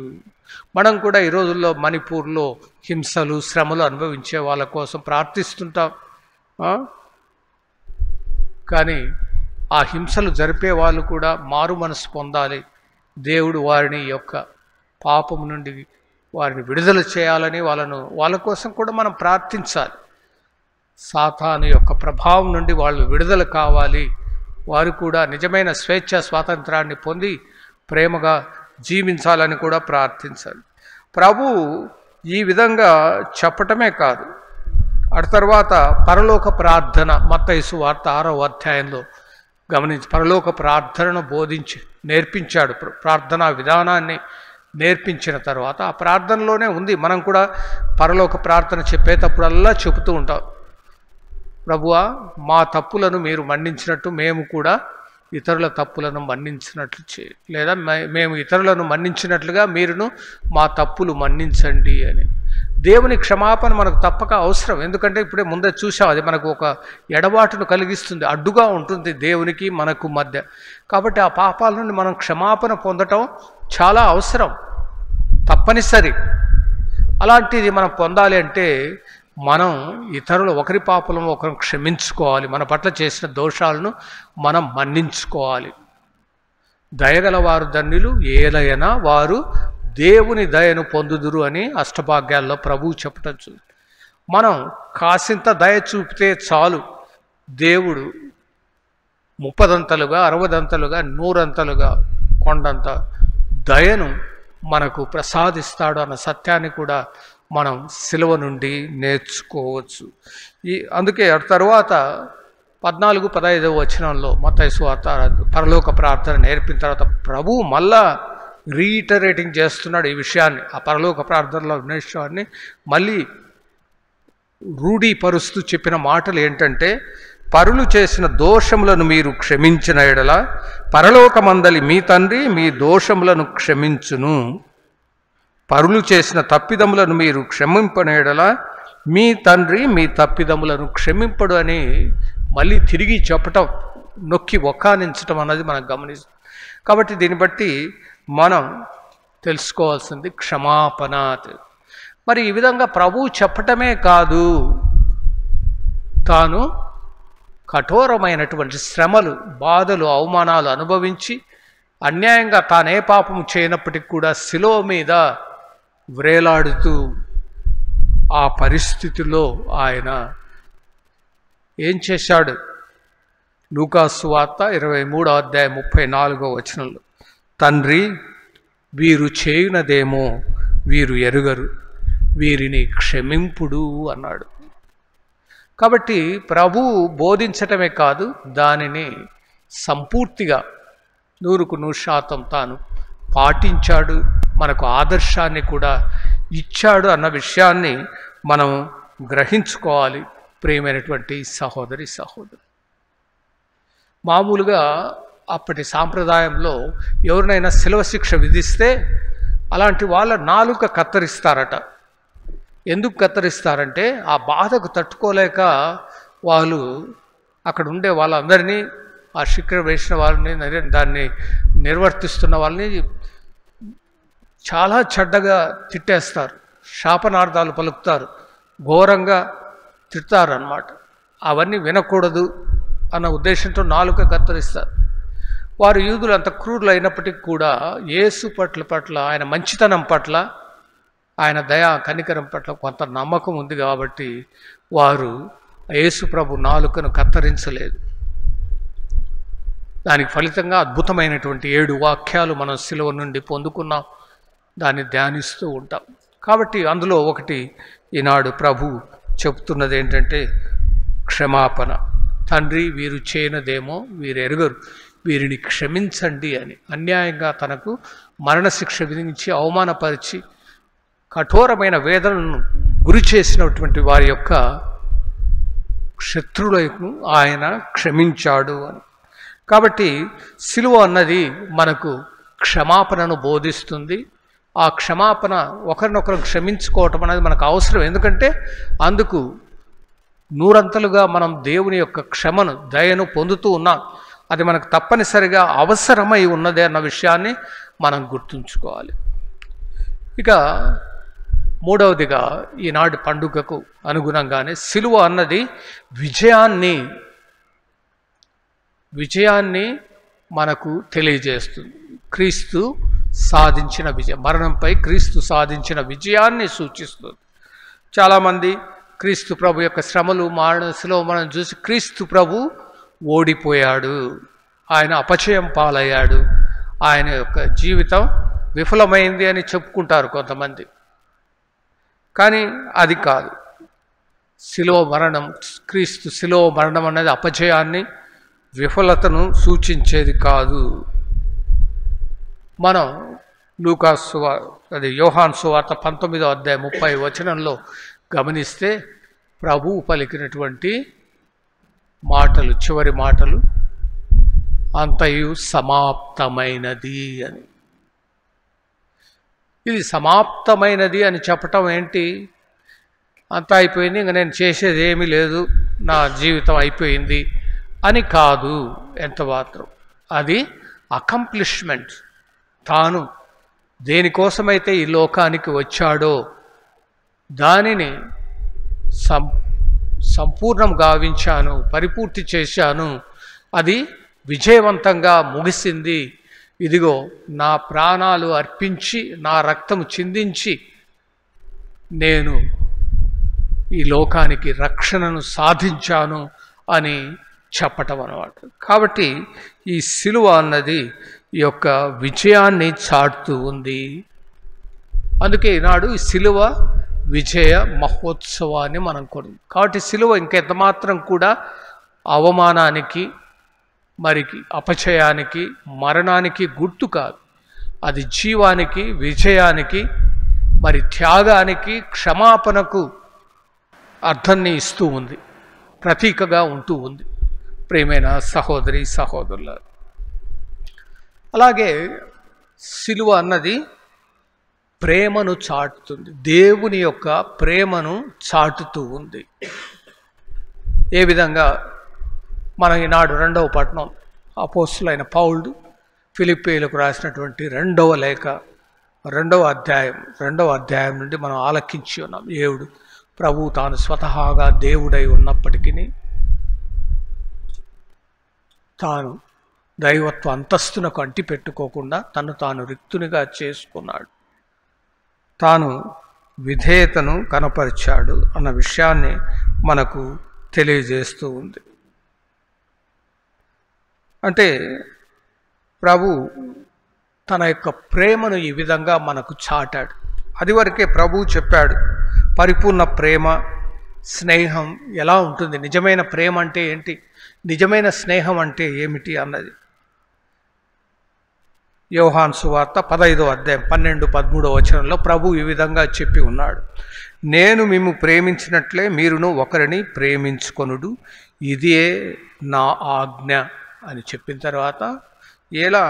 మనం కూడా ఈ రోజుల్లో మణిపూర్లో హింసలు శ్రమలు అనుభవించే వాళ్ళ కోసం ప్రార్థిస్తుంటాం, కానీ ఆ హింసలు జరిపే వాళ్ళు కూడా మారు మనసు పొందాలి, దేవుడు వారిని యొక్క పాపం నుండి వారిని విడుదల చేయాలని వాళ్ళను వాళ్ళ కోసం కూడా మనం ప్రార్థించాలి. సాతాను యొక్క ప్రభావం నుండి వాళ్ళు విడుదల కావాలి, వారు కూడా నిజమైన స్వేచ్ఛ స్వాతంత్రాన్ని పొంది ప్రేమగా జీవించాలని కూడా ప్రార్థించాలి. ప్రభువు ఈ విధంగా చెప్పటమే కాదు, అటు తర్వాత పరలోక ప్రార్థన మత్తయి సువార్త ఆరవ అధ్యాయంలో గమనించి పరలోక ప్రార్థనను బోధించి నేర్పించాడు. ప్రార్థనా విధానాన్ని నేర్పించిన తర్వాత ఆ ప్రార్థనలోనే ఉంది. మనం కూడా పరలోక ప్రార్థన చెప్పేటప్పుడల్లా చెబుతూ ఉంటాం, ప్రభువా మా తప్పులను మీరు మన్నించినట్టు మేము కూడా ఇతరుల తప్పులను మన్నించినట్లు చే లేదా మేము ఇతరులను మన్నించినట్లుగా మీరును మా తప్పులు మన్నించండి అని. దేవుని క్షమాపణ మనకు తప్పక అవసరం, ఎందుకంటే ఇప్పుడే ముందే చూసాం అది మనకు ఒక ఎడబాటును కలిగిస్తుంది, అడ్డుగా ఉంటుంది దేవునికి మనకు మధ్య. కాబట్టి ఆ పాపాల నుండి మనం క్షమాపణ పొందటం చాలా అవసరం, తప్పనిసరి. అలాంటిది మనం పొందాలి అంటే మనం ఇతరులు ఒకరి పాపలను ఒకరు క్షమించుకోవాలి, మన పట్ల చేసిన దోషాలను మనం మన్నించుకోవాలి. దయగల వారు ధన్యులు, ఏలైనా వారు దేవుని దయను పొందుదురు అని అష్టభాగ్యాల్లో ప్రభువు చెప్పటచ్చు. మనం కాసింత దయ చూపితే చాలు, దేవుడు ముప్పదంతలుగా అరవదంతలుగా నూరంతలుగా కొండంత దయను మనకు ప్రసాదిస్తాడు అన్న సత్యాన్ని కూడా మనం శిలువ నుండి నేర్చుకోవచ్చు. ఈ అందుకే తరువాత పద్నాలుగు పదహైదవ వచనంలో మత్తయి సువార్త పరలోక ప్రార్థన నేర్పిన తర్వాత ప్రభువు మళ్ళా రీటరేటింగ్ చేస్తున్నాడు ఈ విషయాన్ని. ఆ పరలోక ప్రార్థనలో వినేశ్వాన్ని మళ్ళీ రూఢీపరుస్తూ చెప్పిన మాటలు ఏంటంటే, పరులు చేసిన దోషములను మీరు క్షమించిన ఎడల పరలోకమందలి మీ తండ్రి మీ దోషములను క్షమించును, పరులు చేసిన తప్పిదములను మీరు క్షమింపని ఎడల మీ తండ్రి మీ తప్పిదములను క్షమింపడు అని మళ్ళీ తిరిగి చెప్పటం, నొక్కి ఒక్కానించటం అన్నది మనం గమనిస్తాం. కాబట్టి దీన్ని బట్టి మనం తెలుసుకోవాల్సింది క్షమాపణ. మరి ఈ విధంగా ప్రభువు చెప్పటమే కాదు, తాను కఠోరమైనటువంటి శ్రమలు బాధలు అవమానాలు అనుభవించి అన్యాయంగా తానే పాపం చేయనప్పటికీ కూడా శిలువ మీద వ్రేలాడుతూ ఆ పరిస్థితిలో ఆయన ఏం చేశాడు? లూకా సువార్త ఇరవై మూడో అధ్యాయం ముప్పై నాలుగో వచనంలో, తండ్రి వీరు చేయునదేమో వీరు ఎరుగరు, వీరిని క్షమింపుడు అన్నాడు. కాబట్టి ప్రభువు బోధించటమే కాదు, దానిని సంపూర్తిగా నూరుకు నూరు శాతం తాను పాటించాడు, మనకు ఆదర్శాన్ని కూడా ఇచ్చాడు అన్న విషయాన్ని మనం గ్రహించుకోవాలి. ప్రియమైనటువంటి సహోదరి సహోదరు, మామూలుగా అప్పటి సాంప్రదాయంలో ఎవరినైనా శిలవశిక్ష విధిస్తే అలాంటి వాళ్ళ నాలుక కత్తిరిస్తారట. ఎందుకు కత్తిరిస్తారంటే ఆ బాధకు తట్టుకోలేక వాళ్ళు అక్కడ ఉండే వాళ్ళందరినీ, ఆ శిక్ష వేసిన వాళ్ళని, దాన్ని నిర్వర్తిస్తున్న వాళ్ళని చాలా చెడ్డగా తిట్టేస్తారు, శాపనార్థాలు పలుకుతారు, ఘోరంగా తిడతారన్నమాట. అవన్నీ వినకూడదు అన్న ఉద్దేశంతో నాలుక కత్తిరిస్తారు. వారు యూదులు అంత క్రూరులు అయినప్పటికీ కూడా యేసు పట్ల పట్ల ఆయన మంచితనం పట్ల, ఆయన దయా కనికరం పట్ల కొంత నమ్మకం ఉంది కాబట్టి వారు యేసు ప్రభు నాలుకను కత్తిరించలేదు. దానికి ఫలితంగా అద్భుతమైనటువంటి ఏడు వాక్యాలు మనం శిలువ నుండి పొందుకున్నాం, దాన్ని ధ్యానిస్తూ ఉంటాం. కాబట్టి అందులో ఒకటి ఈనాడు ప్రభు చెప్తున్నది ఏంటంటే క్షమాపణ. తండ్రి వీరు చేయనదేమో వీరు ఎరుగరు, వీరిని క్షమించండి అని. అన్యాయంగా తనకు మరణశిక్ష విధించి అవమానపరిచి కఠోరమైన వేదనను గురి చేసినటువంటి వారి యొక్క శత్రువులను ఆయన క్షమించాడు అని. కాబట్టి సిలువ అన్నది మనకు క్షమాపణను బోధిస్తుంది. ఆ క్షమాపణ, ఒకరినొకరు క్షమించుకోవటం అనేది మనకు అవసరం. ఎందుకంటే అందుకు నూరంతలుగా మనం దేవుని యొక్క క్షమను, దయను పొందుతూ ఉన్నాం. అది మనకు తప్పనిసరిగా అవసరమై ఉన్నదే అన్న విషయాన్ని మనం గుర్తుంచుకోవాలి. ఇక మూడవదిగా ఈనాటి పండుగకు అనుగుణంగానే సిలువ అన్నది విజయాన్ని విజయాన్ని మనకు తెలియజేస్తుంది. క్రీస్తు సాధించిన విజయం, మరణంపై క్రీస్తు సాధించిన విజయాన్ని సూచిస్తుంది. చాలామంది క్రీస్తు ప్రభు యొక్క శ్రమలు, మరణ, సిలువ మరణం చూసి క్రీస్తు ప్రభు ఓడిపోయాడు, ఆయన అపచయం పాలయ్యాడు, ఆయన యొక్క జీవితం విఫలమైంది అని చెప్పుకుంటారు కొంతమంది. కానీ అది కాదు. సిలువ మరణం, క్రీస్తు సిలువ మరణం అనేది అపజయాన్ని, విఫలతను సూచించేది కాదు. మనం లూకా సువార్త, అది యోహాన్ సువార్త పంతొమ్మిదో అధ్యాయం ముప్పై వచనంలో గమనిస్తే ప్రభువు పలికినటువంటి మాటలు, చివరి మాటలు, అంతయు సమాప్తమైనది అని. ఇది సమాప్తమైనది అని చెప్పటం ఏంటి? అంతా అయిపోయింది, ఇంక నేను చేసేది ఏమీ లేదు, నా జీవితం అయిపోయింది అని కాదు ఎంత మాత్రం. అది అకంప్లిష్మెంట్. తాను దేనికోసమైతే ఈ లోకానికి వచ్చాడో దానిని సం సంపూర్ణం గావించాను, పరిపూర్తి చేశాను, అది విజయవంతంగా ముగిసింది. ఇదిగో నా ప్రాణాలు అర్పించి, నా రక్తము చిందించి నేను ఈ లోకానికి రక్షణను సాధించాను అని చెప్పటం అన్నమాట. కాబట్టి ఈ సిలువ అన్నది ఈ యొక్క విజయాన్ని చాటుతూ ఉంది. అందుకే ఈనాడు ఈ సిలువ విజయ మహోత్సవాన్ని మనం కొను. కాబట్టి సిలువ ఇంకెంత మాత్రం కూడా అవమానానికి, మరికి అపచయానికి, మరణానికి గుర్తు కాదు. అది జీవానికి, విజయానికి, మరి త్యాగానికి, క్షమాపణకు అర్థాన్ని ఇస్తూ ఉంది, ప్రతీకగా ఉంటూ ఉంది. ప్రేమైన సహోదరి సహోదరులారా, అలాగే సిలువ అన్నది ప్రేమను చాటుతుంది, దేవుని యొక్క ప్రేమను చాటుతూ ఉంది. ఏ విధంగా మనం ఈనాడు రెండవ పట్టణం, అపోస్తులైన పౌలు ఫిలిప్పీయులకు రాసినటువంటి రెండవ లేఖ, రెండవ అధ్యాయం, రెండవ అధ్యాయం నుండి మనం ఆలకించి ఉన్నాం. ఏడు ప్రభు తాను స్వతహాగా దేవుడై ఉన్నప్పటికీ తాను దైవత్వ అంతస్తునకు అంటి పెట్టుకోకుండా తను తాను రిక్తునిగా చేసుకున్నాడు, తాను విధేయతను కనపరిచాడు అన్న విషయాన్ని మనకు తెలియజేస్తూ ఉంది. అంటే ప్రభు తన యొక్క ప్రేమను ఈ విధంగా మనకు చాటాడు. అది వరకే ప్రభు చెప్పాడు, పరిపూర్ణ ప్రేమ స్నేహం ఎలా ఉంటుంది, నిజమైన ప్రేమ అంటే ఏంటి, నిజమైన స్నేహం అంటే ఏమిటి అన్నది యోహాను సువార్త పదహైదవ అధ్యాయం పన్నెండు పదమూడవ వచనంలో ప్రభు ఈ విధంగా చెప్పి ఉన్నాడు. నేను మిమ్ము ప్రేమించినట్లే మీరును ఒకరిని ప్రేమించుకొనుడు, ఇదే నా ఆజ్ఞ అని చెప్పిన తర్వాత ఎలా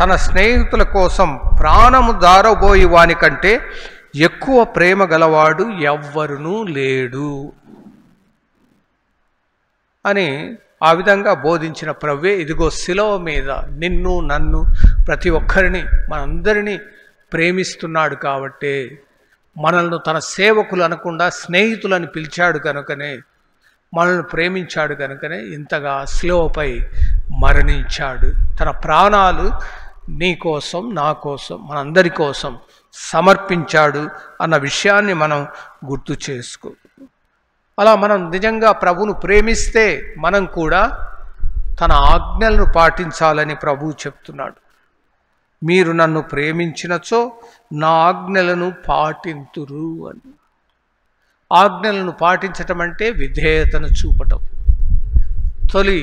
తన స్నేహితుల కోసం ప్రాణము దారబోయి వాని కంటే ఎక్కువ ప్రేమ గలవాడు ఎవ్వరునూ లేడు అని ఆ విధంగా బోధించిన ప్రభువే ఇదిగో శిలువ మీద నిన్ను నన్ను ప్రతి ఒక్కరిని మనందరినీ ప్రేమిస్తున్నాడు కాబట్టి మనల్ని తన సేవకులు అనకుండా స్నేహితులను పిలిచాడు కనుకనే, మనల్ని ప్రేమించాడు కనుకనే ఇంతగా శిలువపై మరణించాడు. తన ప్రాణాలు నీ కోసం నా కోసం మనందరి కోసం సమర్పించాడు అన్న విషయాన్ని మనం గుర్తు చేసుకో. అలా మనం నిజంగా ప్రభువును ప్రేమిస్తే మనం కూడా తన ఆజ్ఞలను పాటించాలని ప్రభువు చెప్తున్నాడు. మీరు నన్ను ప్రేమించినచో నా ఆజ్ఞలను పాటింతురు అని. ఆజ్ఞలను పాటించటం అంటే విధేయతను చూపటం. తొలి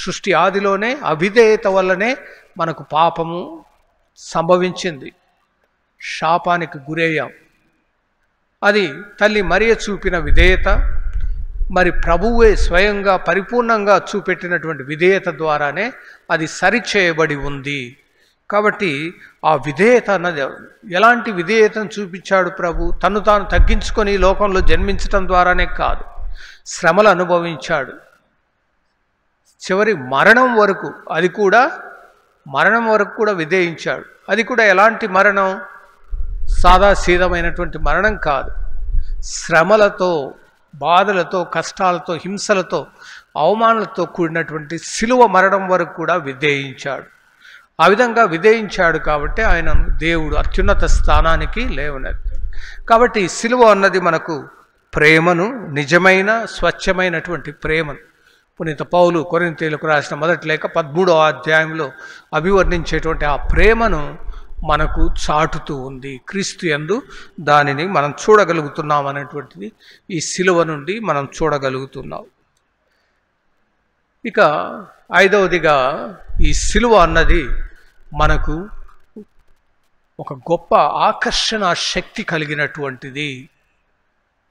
సృష్టి ఆదిలోనే అవిధేయత వల్లనే మనకు పాపము సంభవించింది, శాపానికి గురయ్యాం. అది తల్లి మరియ చూపిన విధేయత, మరి ప్రభువే స్వయంగా పరిపూర్ణంగా చూపెట్టినటువంటి విధేయత ద్వారానే అది సరిచేయబడి ఉంది. కాబట్టి ఆ విధేయత అన్నది ఎలాంటి విధేయతను చూపించాడు ప్రభు, తను తాను తగ్గించుకొని లోకంలో జన్మించటం ద్వారానే కాదు, శ్రమలు అనుభవించాడు చివరి మరణం వరకు, అది కూడా మరణం వరకు కూడా విధేయించాడు. అది కూడా ఎలాంటి మరణం, సాదాసీదమైనటువంటి మరణం కాదు, శ్రమలతో బాధలతో కష్టాలతో హింసలతో అవమానాలతో కూడినటువంటి శిలువ మరణం వరకు కూడా విధేయించాడు. ఆ విధంగా విధేయించాడు కాబట్టి ఆయన దేవుడు అత్యున్నత స్థానానికి లేవనెత్తాడు. కాబట్టి శిలువ అన్నది మనకు ప్రేమను, నిజమైన స్వచ్ఛమైనటువంటి ప్రేమను పునీత పౌలు కొరింథీయులకు రాసిన మొదటి లేఖ పదమూడవ అధ్యాయంలో అభివర్ణించేటువంటి ఆ ప్రేమను మనకు చాటుతూ ఉంది. క్రీస్తు యందు దానిని మనం చూడగలుగుతున్నాం అనేటువంటిది ఈ శిలువ నుండి మనం చూడగలుగుతున్నాం. ఇక ఐదవదిగా ఈ శిలువ అన్నది మనకు ఒక గొప్ప ఆకర్షణ శక్తి కలిగినటువంటిది,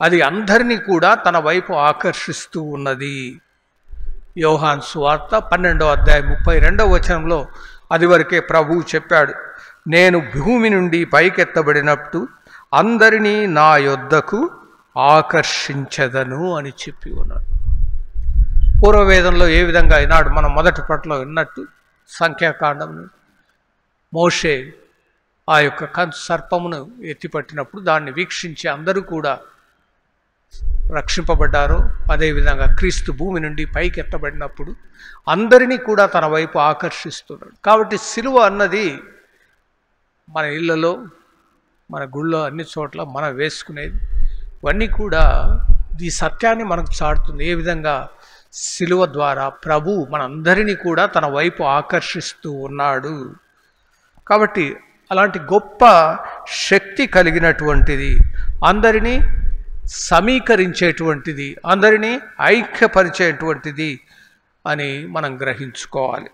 అది అందరినీ కూడా తన వైపు ఆకర్షిస్తూ ఉన్నది. యోహాను సువార్త పన్నెండవ అధ్యాయం ముప్పై రెండవ వచనంలో అది వరకే ప్రభువు చెప్పాడు, నేను భూమి నుండి పైకెత్తబడినప్పుడు అందరినీ నా యొద్దకు ఆకర్షించదను అని చెప్పి ఉన్నాడు. పూర్వవేదంలో ఏ విధంగా ఈనాడు మనం మొదటి పట్లో విన్నట్టు సంఖ్యాకాండం మోషే ఆ యొక్క కంచు సర్పమును ఎత్తిపట్టినప్పుడు దాన్ని వీక్షించి అందరూ కూడా రక్షింపబడ్డారు. అదేవిధంగా క్రీస్తు భూమి నుండి పైకి ఎత్తబడినప్పుడు అందరినీ కూడా తన వైపు ఆకర్షిస్తున్నాడు. కాబట్టి శిలువ అన్నది మన ఇళ్లలో మన గుళ్ళో అన్ని చోట్ల మనం వేసుకునేది, ఇవన్నీ కూడా ఈ సత్యాన్ని మనకు చాటుతుంది. ఏ విధంగా శిలువ ద్వారా ప్రభు మనందరినీ కూడా తన వైపు ఆకర్షిస్తూ ఉన్నాడు. కాబట్టి అలాంటి గొప్ప శక్తి కలిగినటువంటిది, అందరినీ సమీకరించేటువంటిది, అందరినీ ఐక్యపరిచేటువంటిది అని మనం గ్రహించుకోవాలి.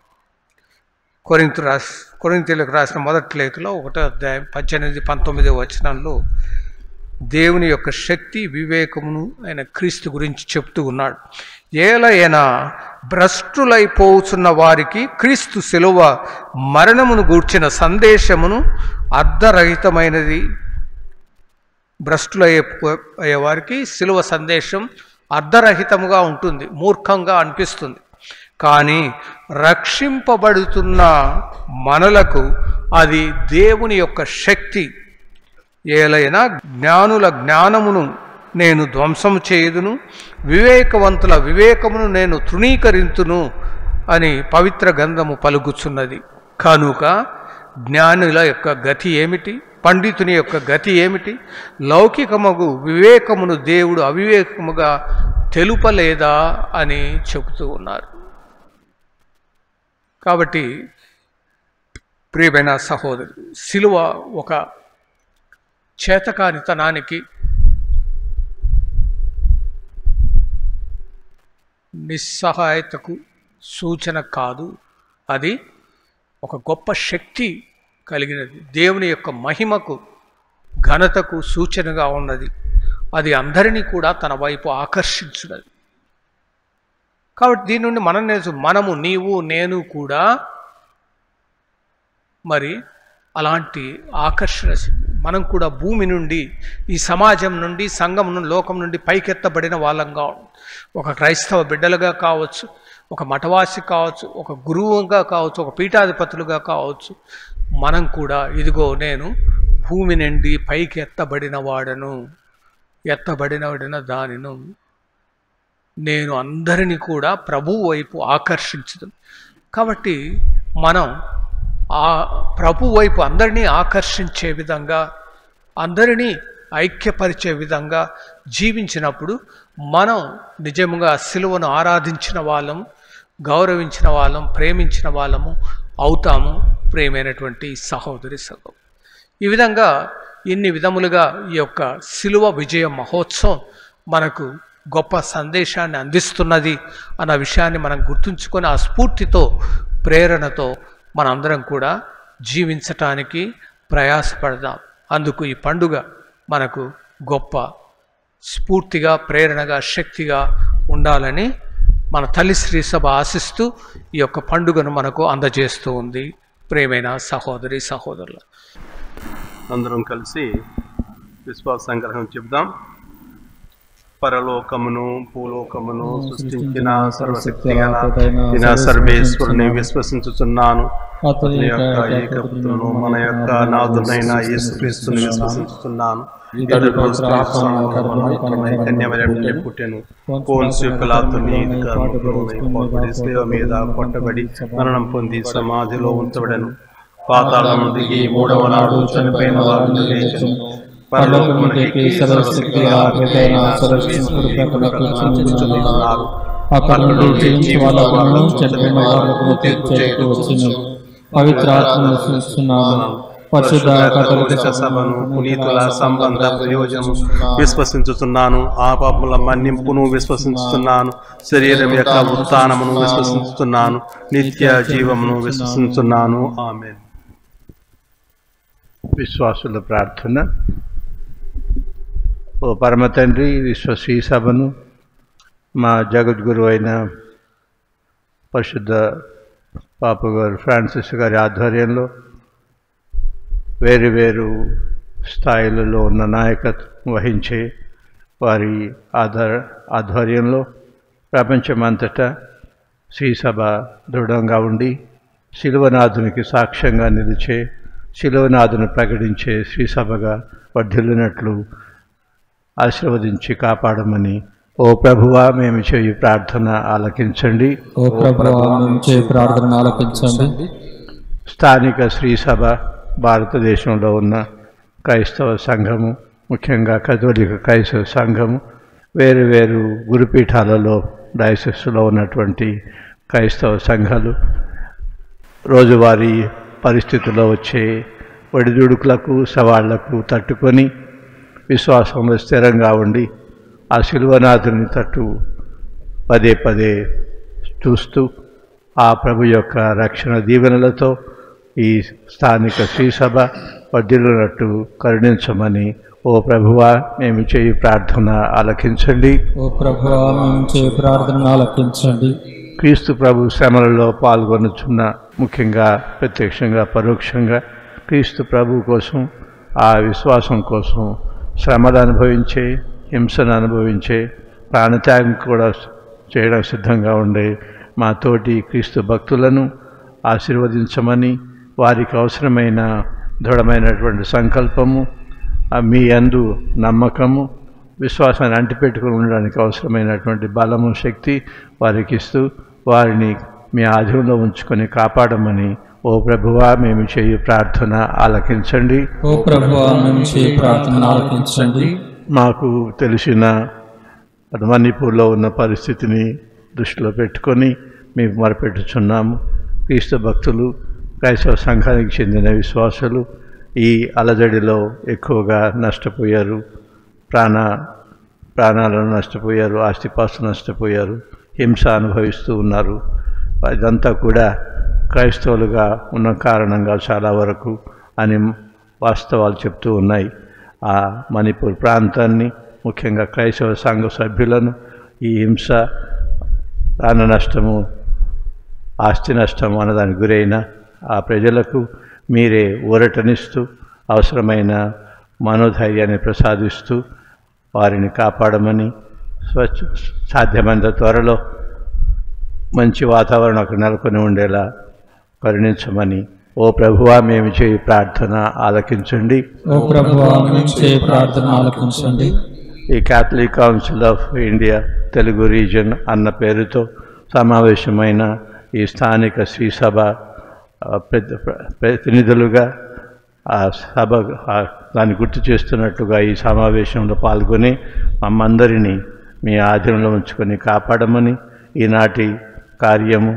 కొరింథు రాసి కొరింథీయులకు రాసిన మొదటి లేఖలో ఒకటో అధ్యాయం పద్దెనిమిది పంతొమ్మిది వచనాల్లో దేవుని యొక్క శక్తి వివేకమును ఆయన క్రీస్తు గురించి చెప్తూ ఉన్నాడు. ఏలైనా భ్రష్టులైపోతున్న వారికి క్రీస్తు శిలువ మరణమును గూర్చిన సందేశమును అర్థరహితమైనది, భ్రష్టులయ్యే వారికి శిలువ సందేశం అర్థరహితముగా ఉంటుంది, మూర్ఖంగా అనిపిస్తుంది. కానీ రక్షింపబడుతున్న మనలకు అది దేవుని యొక్క శక్తి. ఏలైనా జ్ఞానుల జ్ఞానమును నేను ధ్వంసము చేయుదును, వివేకవంతుల వివేకమును నేను తృణీకరింతును అని పవిత్ర గ్రంథము పలుకుచున్నది. కనుక జ్ఞానుల యొక్క గతి ఏమిటి, పండితుని యొక్క గతి ఏమిటి, లౌకికముగు వివేకమును దేవుడు అవివేకముగా తెలుపలేదా అని చెబుతూ ఉన్నారు. కాబట్టి ప్రియమైన సహోదరు, శిలువ ఒక చేతకానితనానికి నిస్సహాయతకు సూచన కాదు, అది ఒక గొప్ప శక్తి కలిగినది, దేవుని యొక్క మహిమకు ఘనతకు సూచనగా ఉన్నది, అది అందరినీ కూడా తన వైపు ఆకర్షించునది। కాబట్టి దీని నుండి మనం నేర్చు మనము నీవు నేను కూడా మరి అలాంటి ఆకర్షణ మనం కూడా భూమి నుండి ఈ సమాజం నుండి సంఘం నుండి లోకం నుండి పైకెత్తబడిన వాళ్ళంగా ఒక క్రైస్తవ బిడ్డలుగా కావచ్చు, ఒక మఠవాసి కావచ్చు, ఒక గురువుగా కావచ్చు, ఒక పీఠాధిపతులుగా కావచ్చు, మనం కూడా ఇదిగో నేను భూమి నుండి పైకి ఎత్తబడిన వాడను, ఎత్తబడినడిన దానిను నేను అందరినీ కూడా ప్రభువు వైపు ఆకర్షించదు। కాబట్టి మనం ఆ ప్రభు వైపు అందరినీ ఆకర్షించే విధంగా అందరినీ ఐక్యపరిచే విధంగా జీవించినప్పుడు మనం నిజముగా సిలువను ఆరాధించిన వాళ్ళము, గౌరవించిన వాళ్ళం, ప్రేమించిన వాళ్ళము అవుతాము ప్రేమైనటువంటి సహోదరి సహోదరు। ఈ విధంగా ఇన్ని విధములుగా ఈ యొక్క సిలువ విజయ మహోత్సవం మనకు గొప్ప సందేశాన్ని అందిస్తున్నది అన్న విషయాన్ని మనం గుర్తుంచుకొని ఆ స్ఫూర్తితో ప్రేరణతో మనందరం కూడా జీవించటానికి ప్రయాసపడదాం। అందుకు ఈ పండుగ మనకు గొప్ప స్ఫూర్తిగా ప్రేరణగా శక్తిగా ఉండాలని మన తల్లి శ్రీ సభ ఆశిస్తూ ఈ యొక్క పండుగను మనకు అందజేస్తూ ఉంది। ప్రేమైన సహోదరి సహోదరులు, అందరం కలిసి విశ్వాస సంగ్రహం చెప్దాం। పరలోకమును భూలోకమును సృష్టించిన సర్వశక్తిగల సర్వేశ్వరుని విశ్వసించుచున్నాను, అతని యొక్క ఏకపుత్రును మన యొక్క నాథుడైన యేసుక్రీస్తుని విశ్వసించుచున్నాను, పుట్టెను, మీద కొట్టబడి మరణం పొంది సమాధిలో ఉంచబడను, పాతాళం దిగి మూడవ నాడు చనిపోయిన వారిని లేచెను, విశ్వసించుతున్నాను, ఆ పాపముల మన్నింపును విశ్వసించుతున్నాను, శరీరం యొక్క ఉత్థానమును విశ్వసించుతున్నాను, నిత్య జీవమును విశ్వసించుతున్నాను। ఆమేన్। విశ్వాసుల ప్రార్థన। ఓ పరమ తండ్రి, విశ్వ శ్రీ సభను మా జగద్గురు అయిన పరిశుద్ధ పాపగారు ఫ్రాన్సిస్ గారి ఆధ్వర్యంలో వేరు వేరు స్థాయిలలో ఉన్న నాయకత్వం వహించే వారి ఆధార ఆధ్వర్యంలో ప్రపంచమంతటా శ్రీ సభ దృఢంగా ఉండి శిలువనాథునికి సాక్ష్యంగా నిలిచే శిలువనాథును ప్రకటించే శ్రీ సభగా వర్ధిల్లినట్లు ఆశీర్వదించి కాపాడమని ఓ ప్రభువా మేము చేయు ప్రార్థన ఆలకించండి। ఓ ప్రభువా మేము చేయు ప్రార్థన ఆలకించండి। స్థానిక శ్రీ సభ, భారతదేశంలో ఉన్న క్రైస్తవ సంఘము, ముఖ్యంగా కథోలిక క్రైస్తవ సంఘము, వేరు వేరు గురుపీఠాలలో డయాసిస్లో ఉన్నటువంటి క్రైస్తవ సంఘాలు రోజువారీ పరిస్థితుల్లో వచ్చే ఒడిదుడుకులకు సవాళ్లకు తట్టుకొని విశ్వాసంలో స్థిరంగా ఉండి ఆ శిలువనాథుని తట్టు పదే పదే చూస్తూ ఆ ప్రభు యొక్క రక్షణ దీవెనలతో ఈ స్థానిక శ్రీసభ వర్ధిల్లునట్టు కరుణించమని ఓ ప్రభువా మేము చేయు ప్రార్థన ఆలకించండి। ఓ ప్రభువా మేము చేయు ప్రార్థన ఆలకించండి। క్రీస్తు ప్రభు శ్రమలలో పాల్గొనుచున్న, ముఖ్యంగా ప్రత్యక్షంగా పరోక్షంగా క్రీస్తు ప్రభు కోసం ఆ విశ్వాసం కోసం శ్రమలు అనుభవించే, హింసను అనుభవించే, ప్రాణత్యాగం కూడా చేయడం సిద్ధంగా ఉండే మా తోటి క్రీస్తు భక్తులను ఆశీర్వదించమని వారికి అవసరమైన దృఢమైనటువంటి సంకల్పము, మీ యందు నమ్మకము, విశ్వాసాన్ని అంటిపెట్టుకుని ఉండడానికి అవసరమైనటువంటి బలము శక్తి వారికి ఇస్తూ వారిని మీ ఆధీనంలో ఉంచుకొని కాపాడమని ఓ ప్రభువా మేము చేయు ప్రార్థన ఆలకించండి। ఓ ప్రభువా మేము చేయు ప్రార్థన ఆలకించండి। మాకు తెలిసిన మణిపూర్లో ఉన్న పరిస్థితిని దృష్టిలో పెట్టుకొని మేము మొరపెట్టుచున్నాము। క్రీస్తు భక్తులు, క్రైస్తవ సంఘానికి చెందిన విశ్వాసులు ఈ అలజడిలో ఎక్కువగా నష్టపోయారు, ప్రాణ ప్రాణాలను నష్టపోయారు, ఆస్తిపాస్తులు నష్టపోయారు, హింస అనుభవిస్తూ ఉన్నారు. అదంతా కూడా క్రైస్తవులుగా ఉన్న కారణంగా చాలా వరకు అని వాస్తవాలు చెప్తూ ఉన్నాయి. ఆ మణిపూర్ ప్రాంతాన్ని ముఖ్యంగా క్రైస్తవ సంఘ సభ్యులను ఈ హింస ప్రాణ నష్టము ఆస్తి నష్టము అన్నదానికి గురైన ఆ ప్రజలకు మీరే ఊరటనిస్తూ అవసరమైన మనోధైర్యాన్ని ప్రసాదిస్తూ వారిని కాపాడమని స్వచ్ఛ సాధ్యమైన త్వరలో మంచి వాతావరణం అక్కడ నెలకొని ఉండేలా కరుణించమని ఓ ప్రభువా మేము చేయి ప్రార్థన ఆలకించండి. ఓ ప్రభువా మేము చేయి ప్రార్థన ఆలకించండి. ఈ Catholic council of India Telugu region అన్న పేరుతో సమావేశమైన ఈ స్థానిక శ్రీసభ ప్రతినిధులుగా ఆ సభ దాన్ని గుర్తు చేస్తున్నట్లుగా ఈ సమావేశంలో పాల్గొని మమ్మందరినీ మీ ఆధీనంలో ఉంచుకొని కాపాడమని ఈనాటి కార్యము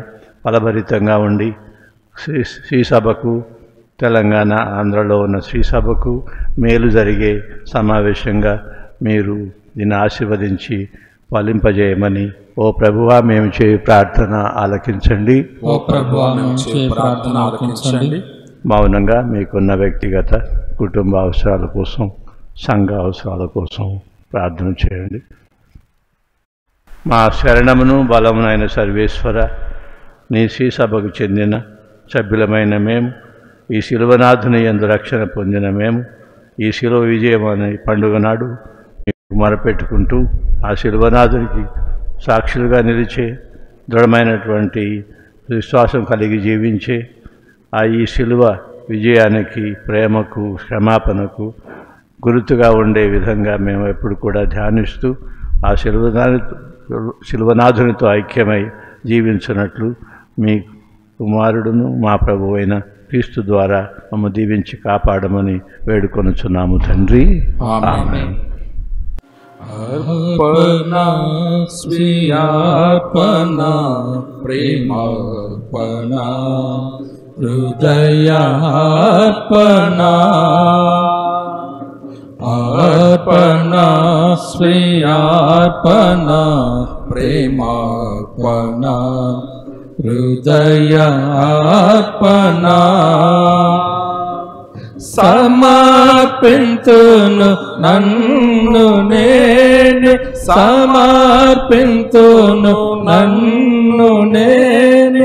ఫలభరితంగా ఉండి శ్రీ శ్రీసభకు తెలంగాణ ఆంధ్రలో ఉన్న శ్రీసభకు మేలు జరిగే సమావేశంగా మీరు దీన్ని ఆశీర్వదించి ఫలింపజేయమని ఓ ప్రభువా మేము చేయి ప్రార్థన ఆలకించండి. ఓ ప్రభువా మేము చేయి ప్రార్థన ఆలకించండి. మౌనంగా మీకున్న వ్యక్తిగత కుటుంబ అవసరాల కోసం సంఘ అవసరాల కోసం ప్రార్థన చేయండి. మా శరణమును బలమునైన సర్వేశ్వర నీ శ్రీసభకు చెందిన సభ్యులమైన మేము ఈ శిలువనాథుని యందు రక్షణ పొందిన మేము ఈ శిలువ విజయం అనే పండుగ నాడు మొరపెట్టుకుంటూ ఆ శిలువనాథునికి సాక్షులుగా నిలిచే దృఢమైనటువంటి విశ్వాసం కలిగి జీవించే ఆ ఈ శిలువ విజయానికి ప్రేమకు క్షమాపణకు గుర్తుగా ఉండే విధంగా మేము ఎప్పుడు కూడా ధ్యానిస్తూ ఆ శిలువనాథు శిలువనాథునితో ఐక్యమై జీవించినట్లు మీ కుమారుడును మా ప్రభు అయిన క్రీస్తు ద్వారా మమ్మ దీవించి కాపాడమని వేడుకొనుచున్నాము తండ్రి. ఆమేన్. अर्पणा स्वीयार्पणा प्रेमार्पणा हृदयार्पणा अर्पणा स्वीयार्पणा प्रेमार्पणा हृदयार्पणा సమర్పింతును నన్ను నేనే సమర్పింతును నన్ను నేనే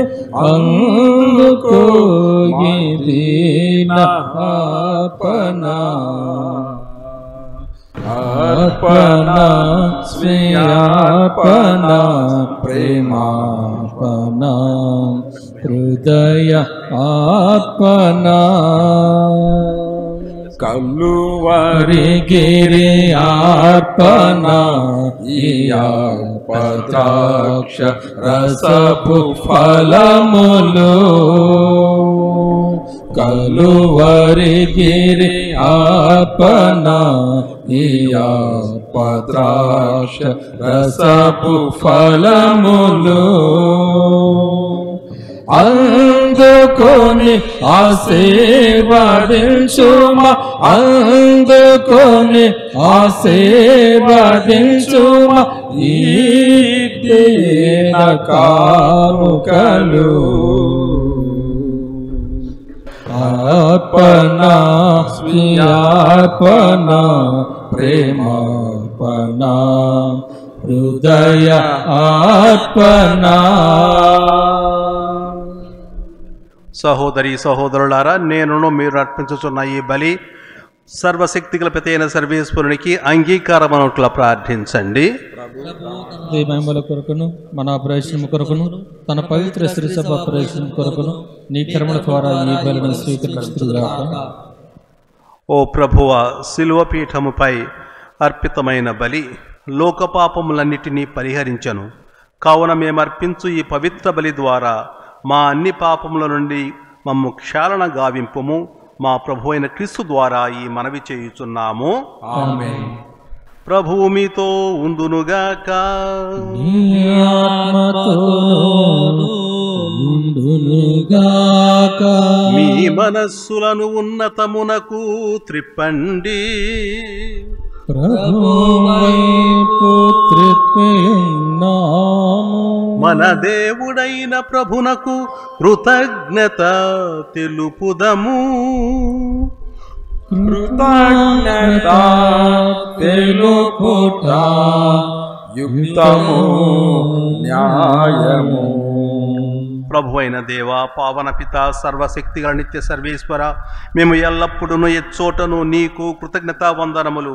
అందుకో ఇది నా అర్పణ అర్పణ స్వీయార్పణ ప్రేమార్పణ హృదయ ఆర్పణ కల్లువరి గిరి ఆర్పణ పతాక్ష రసపు ఫలములు కల్లువరి గిరి ఆర్పణ పతాక్ష రసపు ఫలములు అందుకొని ఆశీర్వదించుమా అందుకొని ఆశీర్వదించుమా ఈ దీన కానుకలు అర్పణ స్వీయార్పణ ప్రేమార్పణ హృదయ అర్పణ. సహోదరి సహోదరులారా, నేనును మీరు అర్పించుచున్న ఈ బలి సర్వశక్తిగల పిత అయిన సర్వేశ్వరునికి అంగీకారమనుట్లా ప్రార్థించండి. మహిమల కొరకును మన ప్రవేశం కొరకును తన పవిత్ర శ్రీసభ ప్రవేశం కొరకును నీ కర్మల ద్వారా ఈ బలిని స్వీకరించుదురుగాక. ఓ ప్రభువా, సిలువ పీఠముపై అర్పితమైన బలి లోక పాపములన్నిటినీ పరిహరించను. కావున మేమర్పించు ఈ పవిత్ర బలి ద్వారా మా అన్ని పాపముల నుండి మమ్ము క్షాళన గావింపుము. మా ప్రభు అయిన క్రీస్తు ద్వారా ఈ మనవి చేయుచున్నాము. ఆమేన్. ప్రభువు మీతో ఉండునుగాక. మీ ఆత్మతోను ఉండునుగాక. మీ మనస్సులను ఉన్నతమునకు త్రిప్పండి. ప్రభువైపు త్రిప్పియున్నాము. మన దేవుడైన ప్రభునకు కృతజ్ఞత తెలుపుదము కృతజ్ఞత తెలుపుట యుక్తము న్యాయము ప్రభువైన దేవా పావన పితా సర్వశక్తిగల నిత్య సర్వేశ్వర మేము ఎల్లప్పుడూ ఎచ్చోటను నీకు కృతజ్ఞతా వందనములు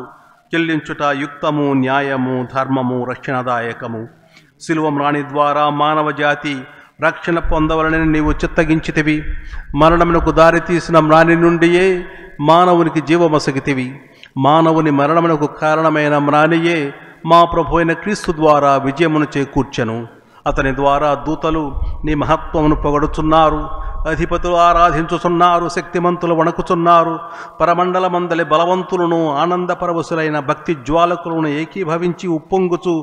చెల్లించుట యుక్తము న్యాయము ధర్మము రక్షణదాయకము సిలువమ్రాణి ద్వారా మానవ జాతి రక్షణ పొందవలనని నీవు చిత్తగించితివి మరణమునకు దారి తీసిన మ్రాణి నుండియే మానవునికి జీవమసగితివి మానవుని మరణమునకు కారణమైన మ్రాణియే మా ప్రభువైన క్రీస్తు ద్వారా విజయమును చేకూర్చెను అతని ద్వారా దూతలు నీ మహత్వమును పొగడుచున్నారు అధిపతులు ఆరాధించుచున్నారు శక్తిమంతులు వణకుచున్నారు పరమండలమందలి బలవంతులను ఆనందపరవశులైన భక్తి జ్వాలకులను ఏకీభవించి ఉప్పొంగుచు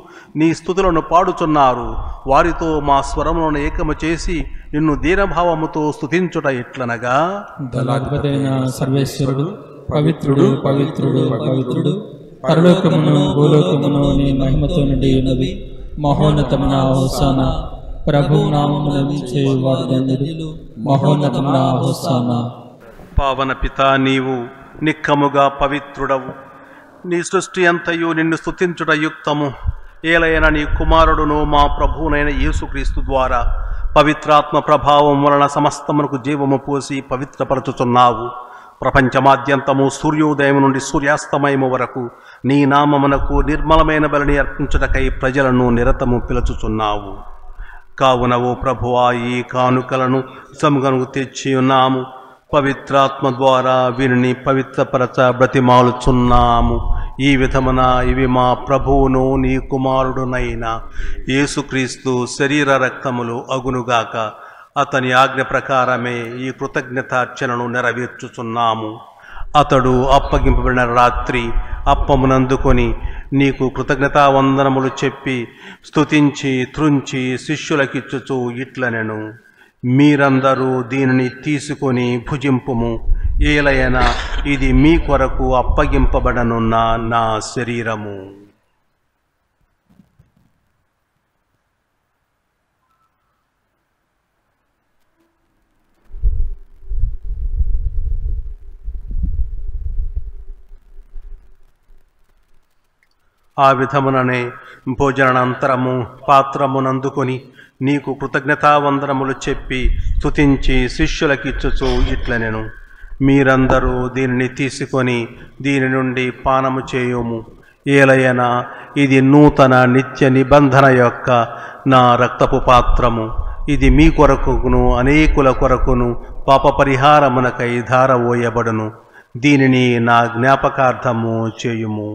నీ స్తుతులను పాడుచున్నారు వారితో మా స్వరములను ఏకము చేసి నిన్ను దీనభావముతో స్తుతించుట ఎట్లనగా దళాధిపతైన సర్వేశ్వరుడు పవిత్రుడు పవిత్రుడు పవిత్రుడు పరలోకమును భూలోకమును నీ మహిమతో నుండి ఉన్నది మహోన్నతమున హోసానా పావన పితా నీవు నిక్కముగా పవిత్రుడవు నీ సృష్టి అంతయు నిన్ను స్తుతించుట యుక్తము ఏలైన నీ కుమారుడును మా ప్రభువునైన యేసుక్రీస్తు ద్వారా పవిత్రాత్మ ప్రభావం వలన సమస్తమునకు జీవము పోసి పవిత్రపరచుచున్నావు ప్రపంచమాద్యంతము సూర్యోదయం నుండి సూర్యాస్తమయము వరకు నీ నామమునకు నిర్మలమైన బలిని అర్పించుటకై ప్రజలను నిరతము పిలుచుచున్నావు కావున ఓ ప్రభువా ఈ కానుకలను సమగనుకు తెచ్చి ఉన్నాము పవిత్రాత్మ ద్వారా వీరిని పవిత్రపరచ బ్రతిమాలుచున్నాము ఈ విధమున ఇవి మా ప్రభువును నీ కుమారుడునైన యేసుక్రీస్తు శరీర రక్తములు అగునుగాక అతని ఆజ్ఞ ప్రకారమే ఈ కృతజ్ఞతార్చనను నెరవేర్చుచున్నాము అతడు అప్పగింపబడిన రాత్రి అప్పమునందుకొని నీకు కృతజ్ఞతా వందనములు చెప్పి స్తుతించి త్రుంచి శిష్యులకిచ్చుచు ఇట్లనెను మీరందరూ దీనిని తీసుకొని భుజింపుము ఏలయన ఇది మీ కొరకు అప్పగింపబడనున్న నా శరీరము ఆ విధముననే భోజనానంతరము పాత్రమునందుకొని నీకు కృతజ్ఞతావందనములు చెప్పి స్తుతించి శిష్యులకిచ్చుచు ఇట్లనెను మీరందరూ దీనిని తీసుకొని దీని నుండి పానము చేయుము ఏలయనా ఇది నూతన నిత్య నిబంధన యొక్క నా రక్తపు పాత్రము ఇది మీ కొరకును అనేకుల కొరకును పాప పరిహారమునకై ధారవోయబడును దీనిని నా జ్ఞాపకార్థము చేయుము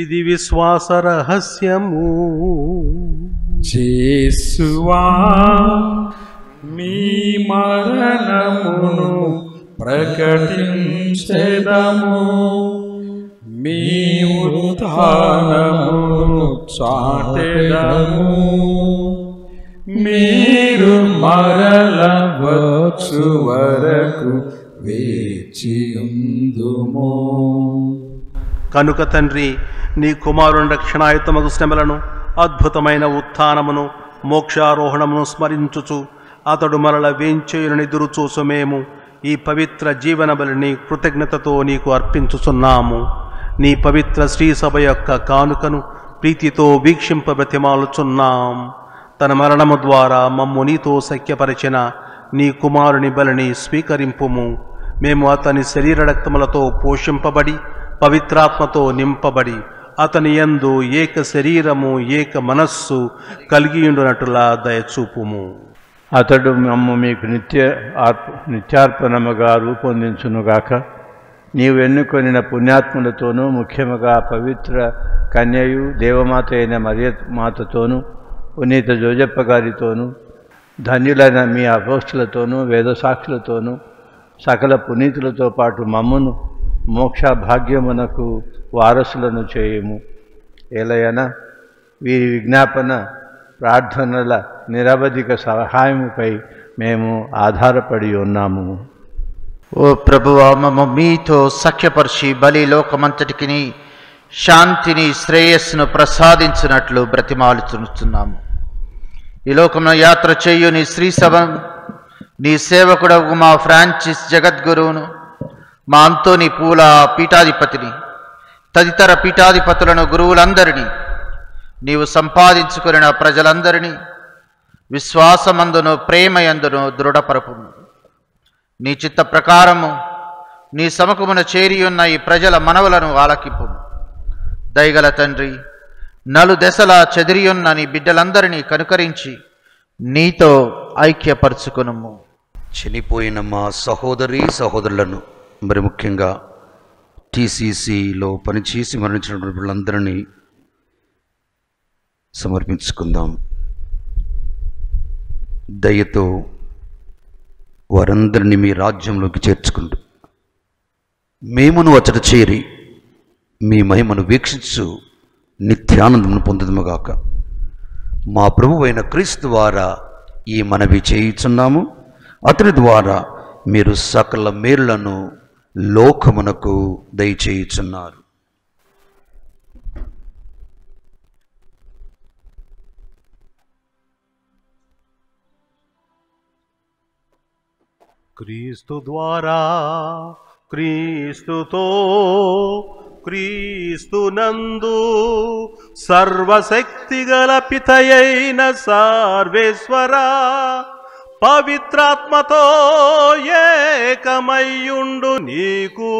ఇది విశ్వాస రహస్యము యేసువా మీ మరణమును ప్రకటించెదము మీ ఉత్థానమును చాటెదము మీరు మరల వచ్చు వరకు వేచియుందుము కనుక తండ్రి నీ కుమారుని రక్షణాయుతమగు శ్రమలను అద్భుతమైన ఉత్థానమును మోక్షారోహణమును స్మరించుచు అతడు మరల వేంచేయునని ఎదురుచూసు మేము ఈ పవిత్ర జీవన బలిని కృతజ్ఞతతో నీకు అర్పించుచున్నాము నీ పవిత్ర శ్రీసభ యొక్క కానుకను ప్రీతితో వీక్షింప బ్రతిమాలుచున్నాం తన మరణము ద్వారా మమ్ము నీతో సఖ్యపరిచిన నీ కుమారుని బలిని స్వీకరింపుము మేము అతని శరీర రక్తములతో పోషింపబడి పవిత్రాత్మతో నింపబడి అతని యందు ఏక శరీరము ఏక మనస్సు కలిగియుండునట్లుగా దయచూపుము అతడు మమ్ము మీకు నిత్య నిత్యార్పణముగా రూపొందించునుగాక నీవు ఎన్నుకొనిన పుణ్యాత్ములతోనూ ముఖ్యముగా పవిత్ర కన్యయు దేవమాత అయిన మరియ మాతతోనూ పునీత జోజప్ప గారితోనూ ధన్యులైన మీ అపోస్తులతోనూ వేదసాక్షులతోనూ సకల పునీతులతో పాటు మమ్మును మోక్ష భాగ్యమునకు వారసులను చేయము ఏలయన వీరి విజ్ఞాపన ప్రార్థనల నిరవధిక సహాయముపై మేము ఆధారపడి ఉన్నాము. ఓ ప్రభువా, మమ్ము మీతో సఖ్యపరిచి బలి లోకమంతటికిని శాంతిని శ్రేయస్సును ప్రసాదించినట్లు బ్రతిమాలుచున్నాము. ఈ లోకంలో యాత్ర చేయు నీ శ్రీసభ నీ సేవకుడవు మా ఫ్రాన్సిస్ జగద్గురువును, మా అంతోని పూల పీఠాధిపతిని, తదితర పీఠాధిపతులను, గురువులందరినీ, నీవు సంపాదించుకున్న ప్రజలందరినీ విశ్వాసమందును ప్రేమయందును దృఢపరపును. నీ చిత్త ప్రకారము నీ సమకమున చేరి ఉన్న ఈ ప్రజల మనవులను ఆలకింపు. దయగల తండ్రి, నలు దశలా చెదిరియున్న నీ బిడ్డలందరినీ కనుకరించి నీతో ఐక్యపరచుకునుము. చనిపోయిన మా సహోదరి సహోదరులను, మరి ముఖ్యంగా టీసీసీలో పనిచేసి మరణించినటువంటి వాళ్ళందరినీ సమర్పించుకుందాం. దయతో వారందరినీ మీ రాజ్యంలోకి చేర్చుకుంటూ మేమును అచ్చట చేరి మీ మహిమను వీక్షించు నిత్యానందమును పొందుదుముగాక. మా ప్రభువైన క్రీస్తు ద్వారా ఈ మనవి చేయుచున్నాము. అతని ద్వారా మీరు సకల మేలులను లోకమునకు దయచేయుచున్నారు. క్రీస్తు ద్వారా, క్రీస్తుతో, క్రీస్తు నందు సర్వశక్తిగల పితయైన సర్వేశ్వర, పవిత్రాత్మతో ఏకమయ్యుండు నీకు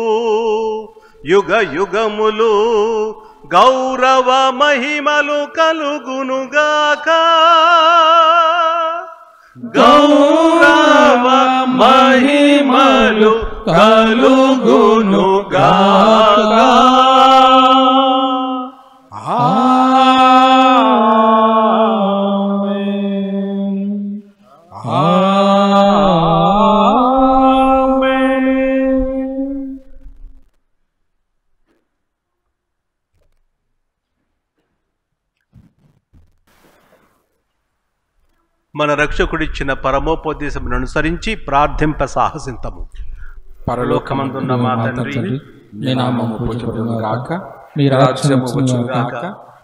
యుగ యుగములు గౌరవ మహిమలు కలుగునుగాక. గౌరవ మహిమలు కలుగునుగాక. ఆమేన్. ఆమేన్. మన రక్షకుడిచ్చిన పరమోపదేశమును అనుసరించి ప్రార్థింప సాహసింతము. పరలోకమందున్న మా తండ్రి, నీ నామము పూజింపబడుగాక, నీ రాజ్యము వచ్చుగాక,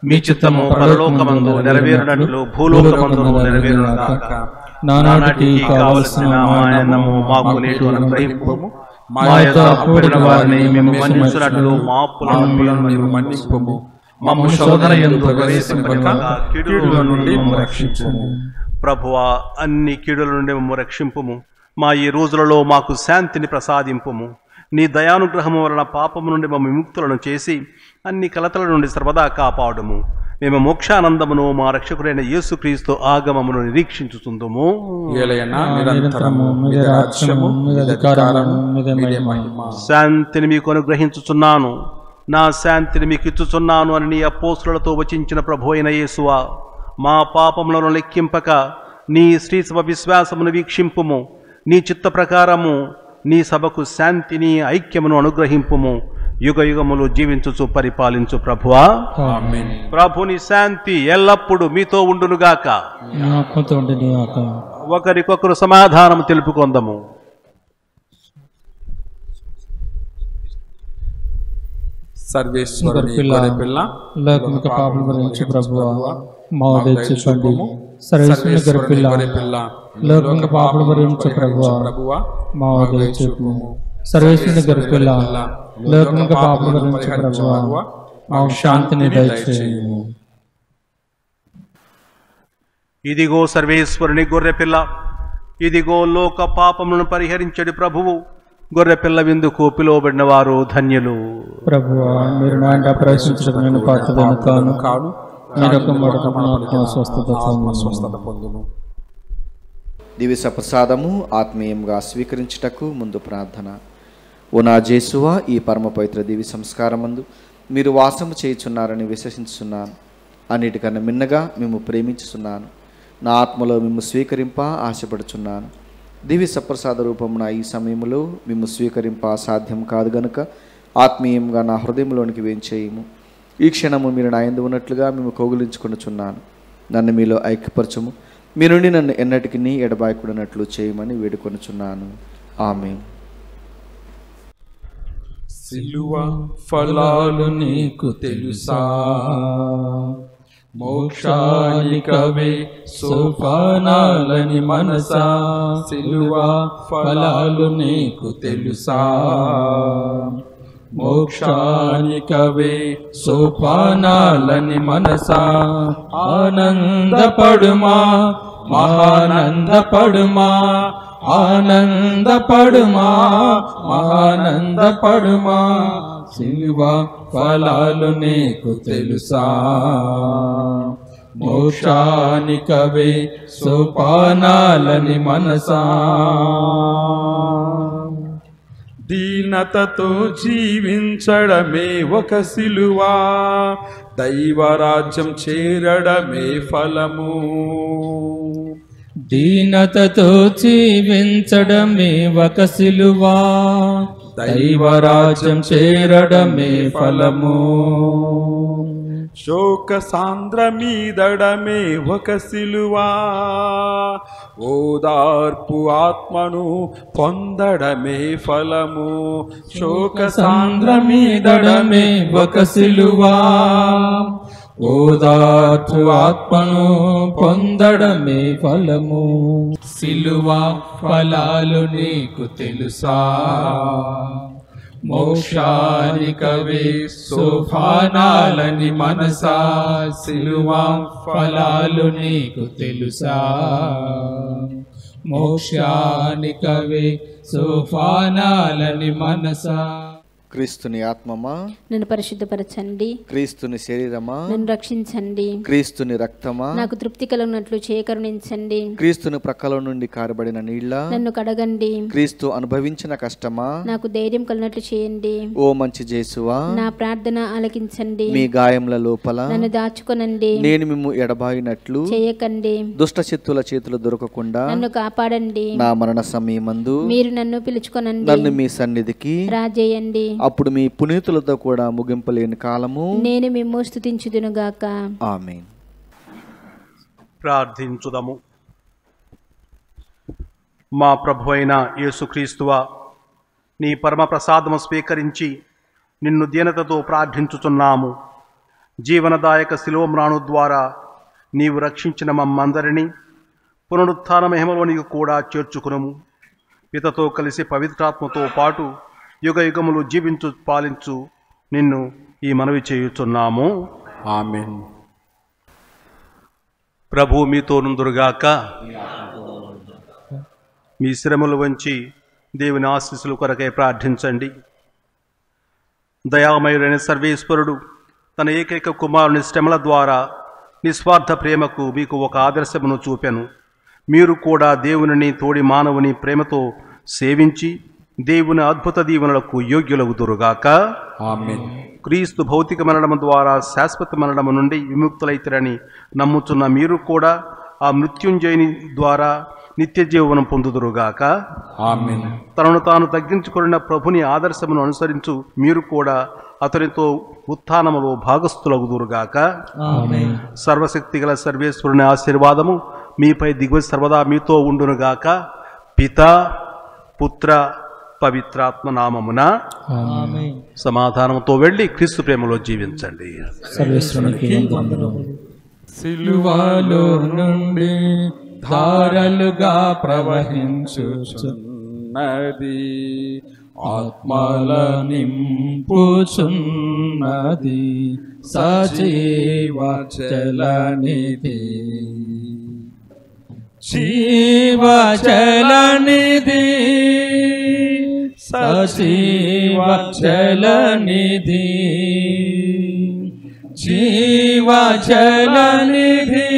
మీ చిత్తము పరలోకమందు నెరవేరునట్లు భూలోకమందును నెరవేరునగాక. నానాటికి కావలసిన ఆహారము మాకు నేడు అనుగ్రహింపుము. మా యందు అప్పుడైన వారిని మేము మన్నించునట్లు మా అప్పులను మేము మన్నించుము. మమ్ము శోధనయందు ప్రవేశింపక కీడు నుండి మమ్ము రక్షించుము. ప్రభువా, అన్ని కీడుల నుండి మమ్ము రక్షింపుము. మా ఈ రోజులలో మాకు శాంతిని ప్రసాదింపుము. నీ దయానుగ్రహము వలన పాపము నుండి మమ్ము విముక్తులను చేసి అన్ని కలతల నుండి సర్వదా కాపాడుము. మేము మోక్షానందమును మా రక్షకుడైన యేసుక్రీస్తు ఆగమమును నిరీక్షించుచుందుము. శాంతిని మీకు అనుగ్రహించుచున్నాను, నా శాంతిని మీకు ఇచ్చుచున్నాను అని నీ అపోస్తులతో వచించిన ప్రభు అయిన యేసువా, మా పాపములను లెక్కింపక నీ శ్రీసభ విశ్వాసమును వీక్షింపుము. నీ చిత్త ప్రకారము నీ సభకు శాంతిని ఐక్యమును అనుగ్రహింపుము. యుగ యుగములు జీవించుచు పరిపాలించు ప్రభువా. ఆమేన్. ప్రభుని శాంతి ఎల్లప్పుడూ మీతో ఉండునుగాక. ఒకరికొకరు సమాధానం తెలుపుకొందము. సర్వేశ్వరుని పిల్ల, లోకముక పాపము గురించి ప్రభువా మా దయచేయండి. సర్వేశ్వరుని పిల్ల, లోకముక పాపము గురించి ప్రభువా మా దయచేయండి. సర్వేశ్వరుని పిల్ల, లోకముక పాపము గురించి ప్రభువా మా శాంతిని దయచేయండి. ఇదిగో సర్వేశ్వరుని గొర్రె పిల్ల, ఇదిగో లోక పాపములను పరిహరించడి ప్రభువు. గొర్రె పిల్ల విందుకు పిలువబడిన వారు ధన్యులు. ప్రభువా, మీరు నా యందు ప్రవేశించుటకు పాత్రుడను కాను కాదు. దివ్య ప్రసాదము ఆత్మీయంగా స్వీకరించుటకు ముందు ప్రార్థన. ఓ నా యేసువా, ఈ పరమ పవిత్ర దివ్య సంస్కారమందు మీరు వాసము చేయుచున్నారని విశ్వసిస్తున్నాను. అన్నిటికన్నా మిన్నగా మేము ప్రేమించుచున్నాను. నా ఆత్మలో మేము స్వీకరింప ఆశపడుచున్నాను. దివ్య సప్రసాద రూపమున ఈ సమయంలో మేము స్వీకరింప సాధ్యం కాదు గనుక ఆత్మీయంగా నా హృదయంలోనికి వేంచేయము. ఈ క్షణము మీరు నా యందు ఉన్నట్లుగా మేము కౌగులించుకొనుచున్నాను. నన్ను మీలో ఐక్యపరచుము మీ నుండి నన్ను ఎన్నటికిని ఎడబాయకుడనట్లు చేయమని వేడుకొనుచున్నాను ఆమేన్ సిలువ ఫలాలు నీకు తెలుసా మోక్షానికవే సోపానాలని మనసా సిలువ ఫలాలు నీకు తెలుసా మోక్షానికవే సోపానాలని మనసా ఆనందపడుమా మహానందపడుమా ఆనందపడుమా మహానందపడుమా సిలువ ఫలాలు నీకు తెలుసా మోక్షానికవే సోపానాలని మనసా దీనతతో జీవించడమే ఒక సిలువా దైవరాజ్యం చేరడమే ఫలము దీనతతో జీవించడమే ఒక సిలువా దైవరాజ్యం చేరడమే ఫలము శోక సాంద్ర మీదడమే ఒక సిలువా ఓదార్పు ఆత్మను పొందడమే ఫలము శోక సాంద్ర మీదడమే ఒక సిలువా ఓదార్పు ఆత్మను పొందడమే ఫలము సిలువా ఫలాలు నీకు తెలుసా మోక్షానికవే సోపానాలని మనసా సిలువా ఫలాలు నీకు తెలుసా మోక్షానికవే సోపానాలని మనసా క్రీస్తుని ఆత్మమా నన్ను పరిశుద్ధపరచండి క్రీస్తుని శరీరమా నన్ను రక్షించండి క్రీస్తుని రక్తమా నాకు తృప్తి కలుగునట్లు చేకరుణించండి క్రీస్తుని ప్రక్కల నుండి కారబడిన నీళ్ళ నన్ను కడగండి క్రీస్తు అనుభవించిన కష్టమా నాకు ధైర్యం కలుగునట్లు చేయండి ఓ మంచి యేసువా నా ప్రార్థన ఆలకించండి మీ గాయముల లోపల నన్ను దాచుకొనండి నేను మిమ్ము ఎడబాయినట్లు చేయకండి దుష్ట శత్రుల చేతులు దొరకకుండా నన్ను కాపాడండి నా మరణ సమయమందు మీరు నన్ను పిలుచుకొనండి నన్ను మీ సన్నిధికి రాజేయండి అప్పుడు మీ పునీతులతో కూడా ముగింపలేని కాలము నేను మిమ్ము స్తుతించుదును గాక ఆమేన్ ప్రార్థించుదము మా ప్రభువైన యేసుక్రీస్తువా నీ పరమ ప్రసాదము స్వీకరించి నిన్ను దీనతతో ప్రార్థించుచున్నాము జీవనదాయక శిలువ మ్రాను ద్వారా నీవు రక్షించిన మమ్మందరినీ పునరుత్థాన మహిమలోనికి కూడా చేర్చుకునుము పితతో కలిసి పవిత్రాత్మతో పాటు యుగ యుగములు జీవించు పాలించు నిన్ను ఈ మనవి చేయుచున్నాము ఆమేన్ ప్రభు మీతోనుందురుగాక మీ శ్రమలు వంచి దేవుని ఆశీస్సులు కొరకై ప్రార్థించండి దయామయుడైన సర్వేశ్వరుడు తన ఏకైక కుమారుని శ్రమల ద్వారా నిస్వార్థ ప్రేమకు మీకు ఒక ఆదర్శమును చూపెను మీరు కూడా దేవునిని తోడి మానవుని ప్రేమతో సేవించి దేవుని అద్భుత దీవెనలకు యోగ్యులగుదురుగాక ఆమేన్ క్రీస్తు భౌతిక మరణము ద్వారా శాశ్వత మరణము నుండి విముక్తులైతారని నమ్ముతున్న మీరు కూడా ఆ మృత్యుంజయుని ద్వారా నిత్య జీవనం పొందుదురుగాక ఆమేన్ తనను తాను తగ్గించుకున్న ప్రభుని ఆదర్శమును అనుసరించు మీరు కూడా అతనితో ఉత్థానములో భాగస్థులగుదురుగాక ఆమేన్ సర్వశక్తి గల సర్వేశ్వరుని ఆశీర్వాదము మీపై దిగువ సర్వదా మీతో ఉండునుగాక పిత పుత్ర పవిత్రాత్మ నామమున ఆమేన్ సమాధానంతో వెళ్ళి క్రీస్తు ప్రేమలో జీవించండి సర్వేశ్వరునికి వందనములు సిలువలో నుండి ధారలుగా ప్రవహించుచున్నది ఆత్మల నింపుచున్నది సజీవ చలనిది జీవ చలనిది సజీవ చలనిధి జీవ చలనిధి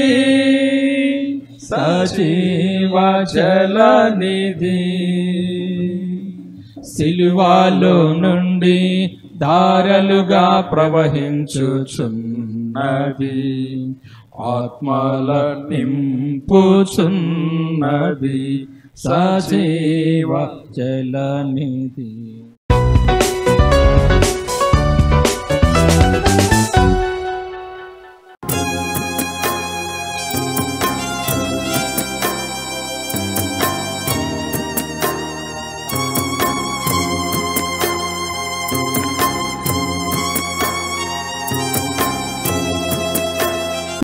సజీవ చలనిధి సిలువలో నుండి ధారలుగా ప్రవహించుచున్నది ఆత్మల నింపుచున్నది సజీవ చలనిధి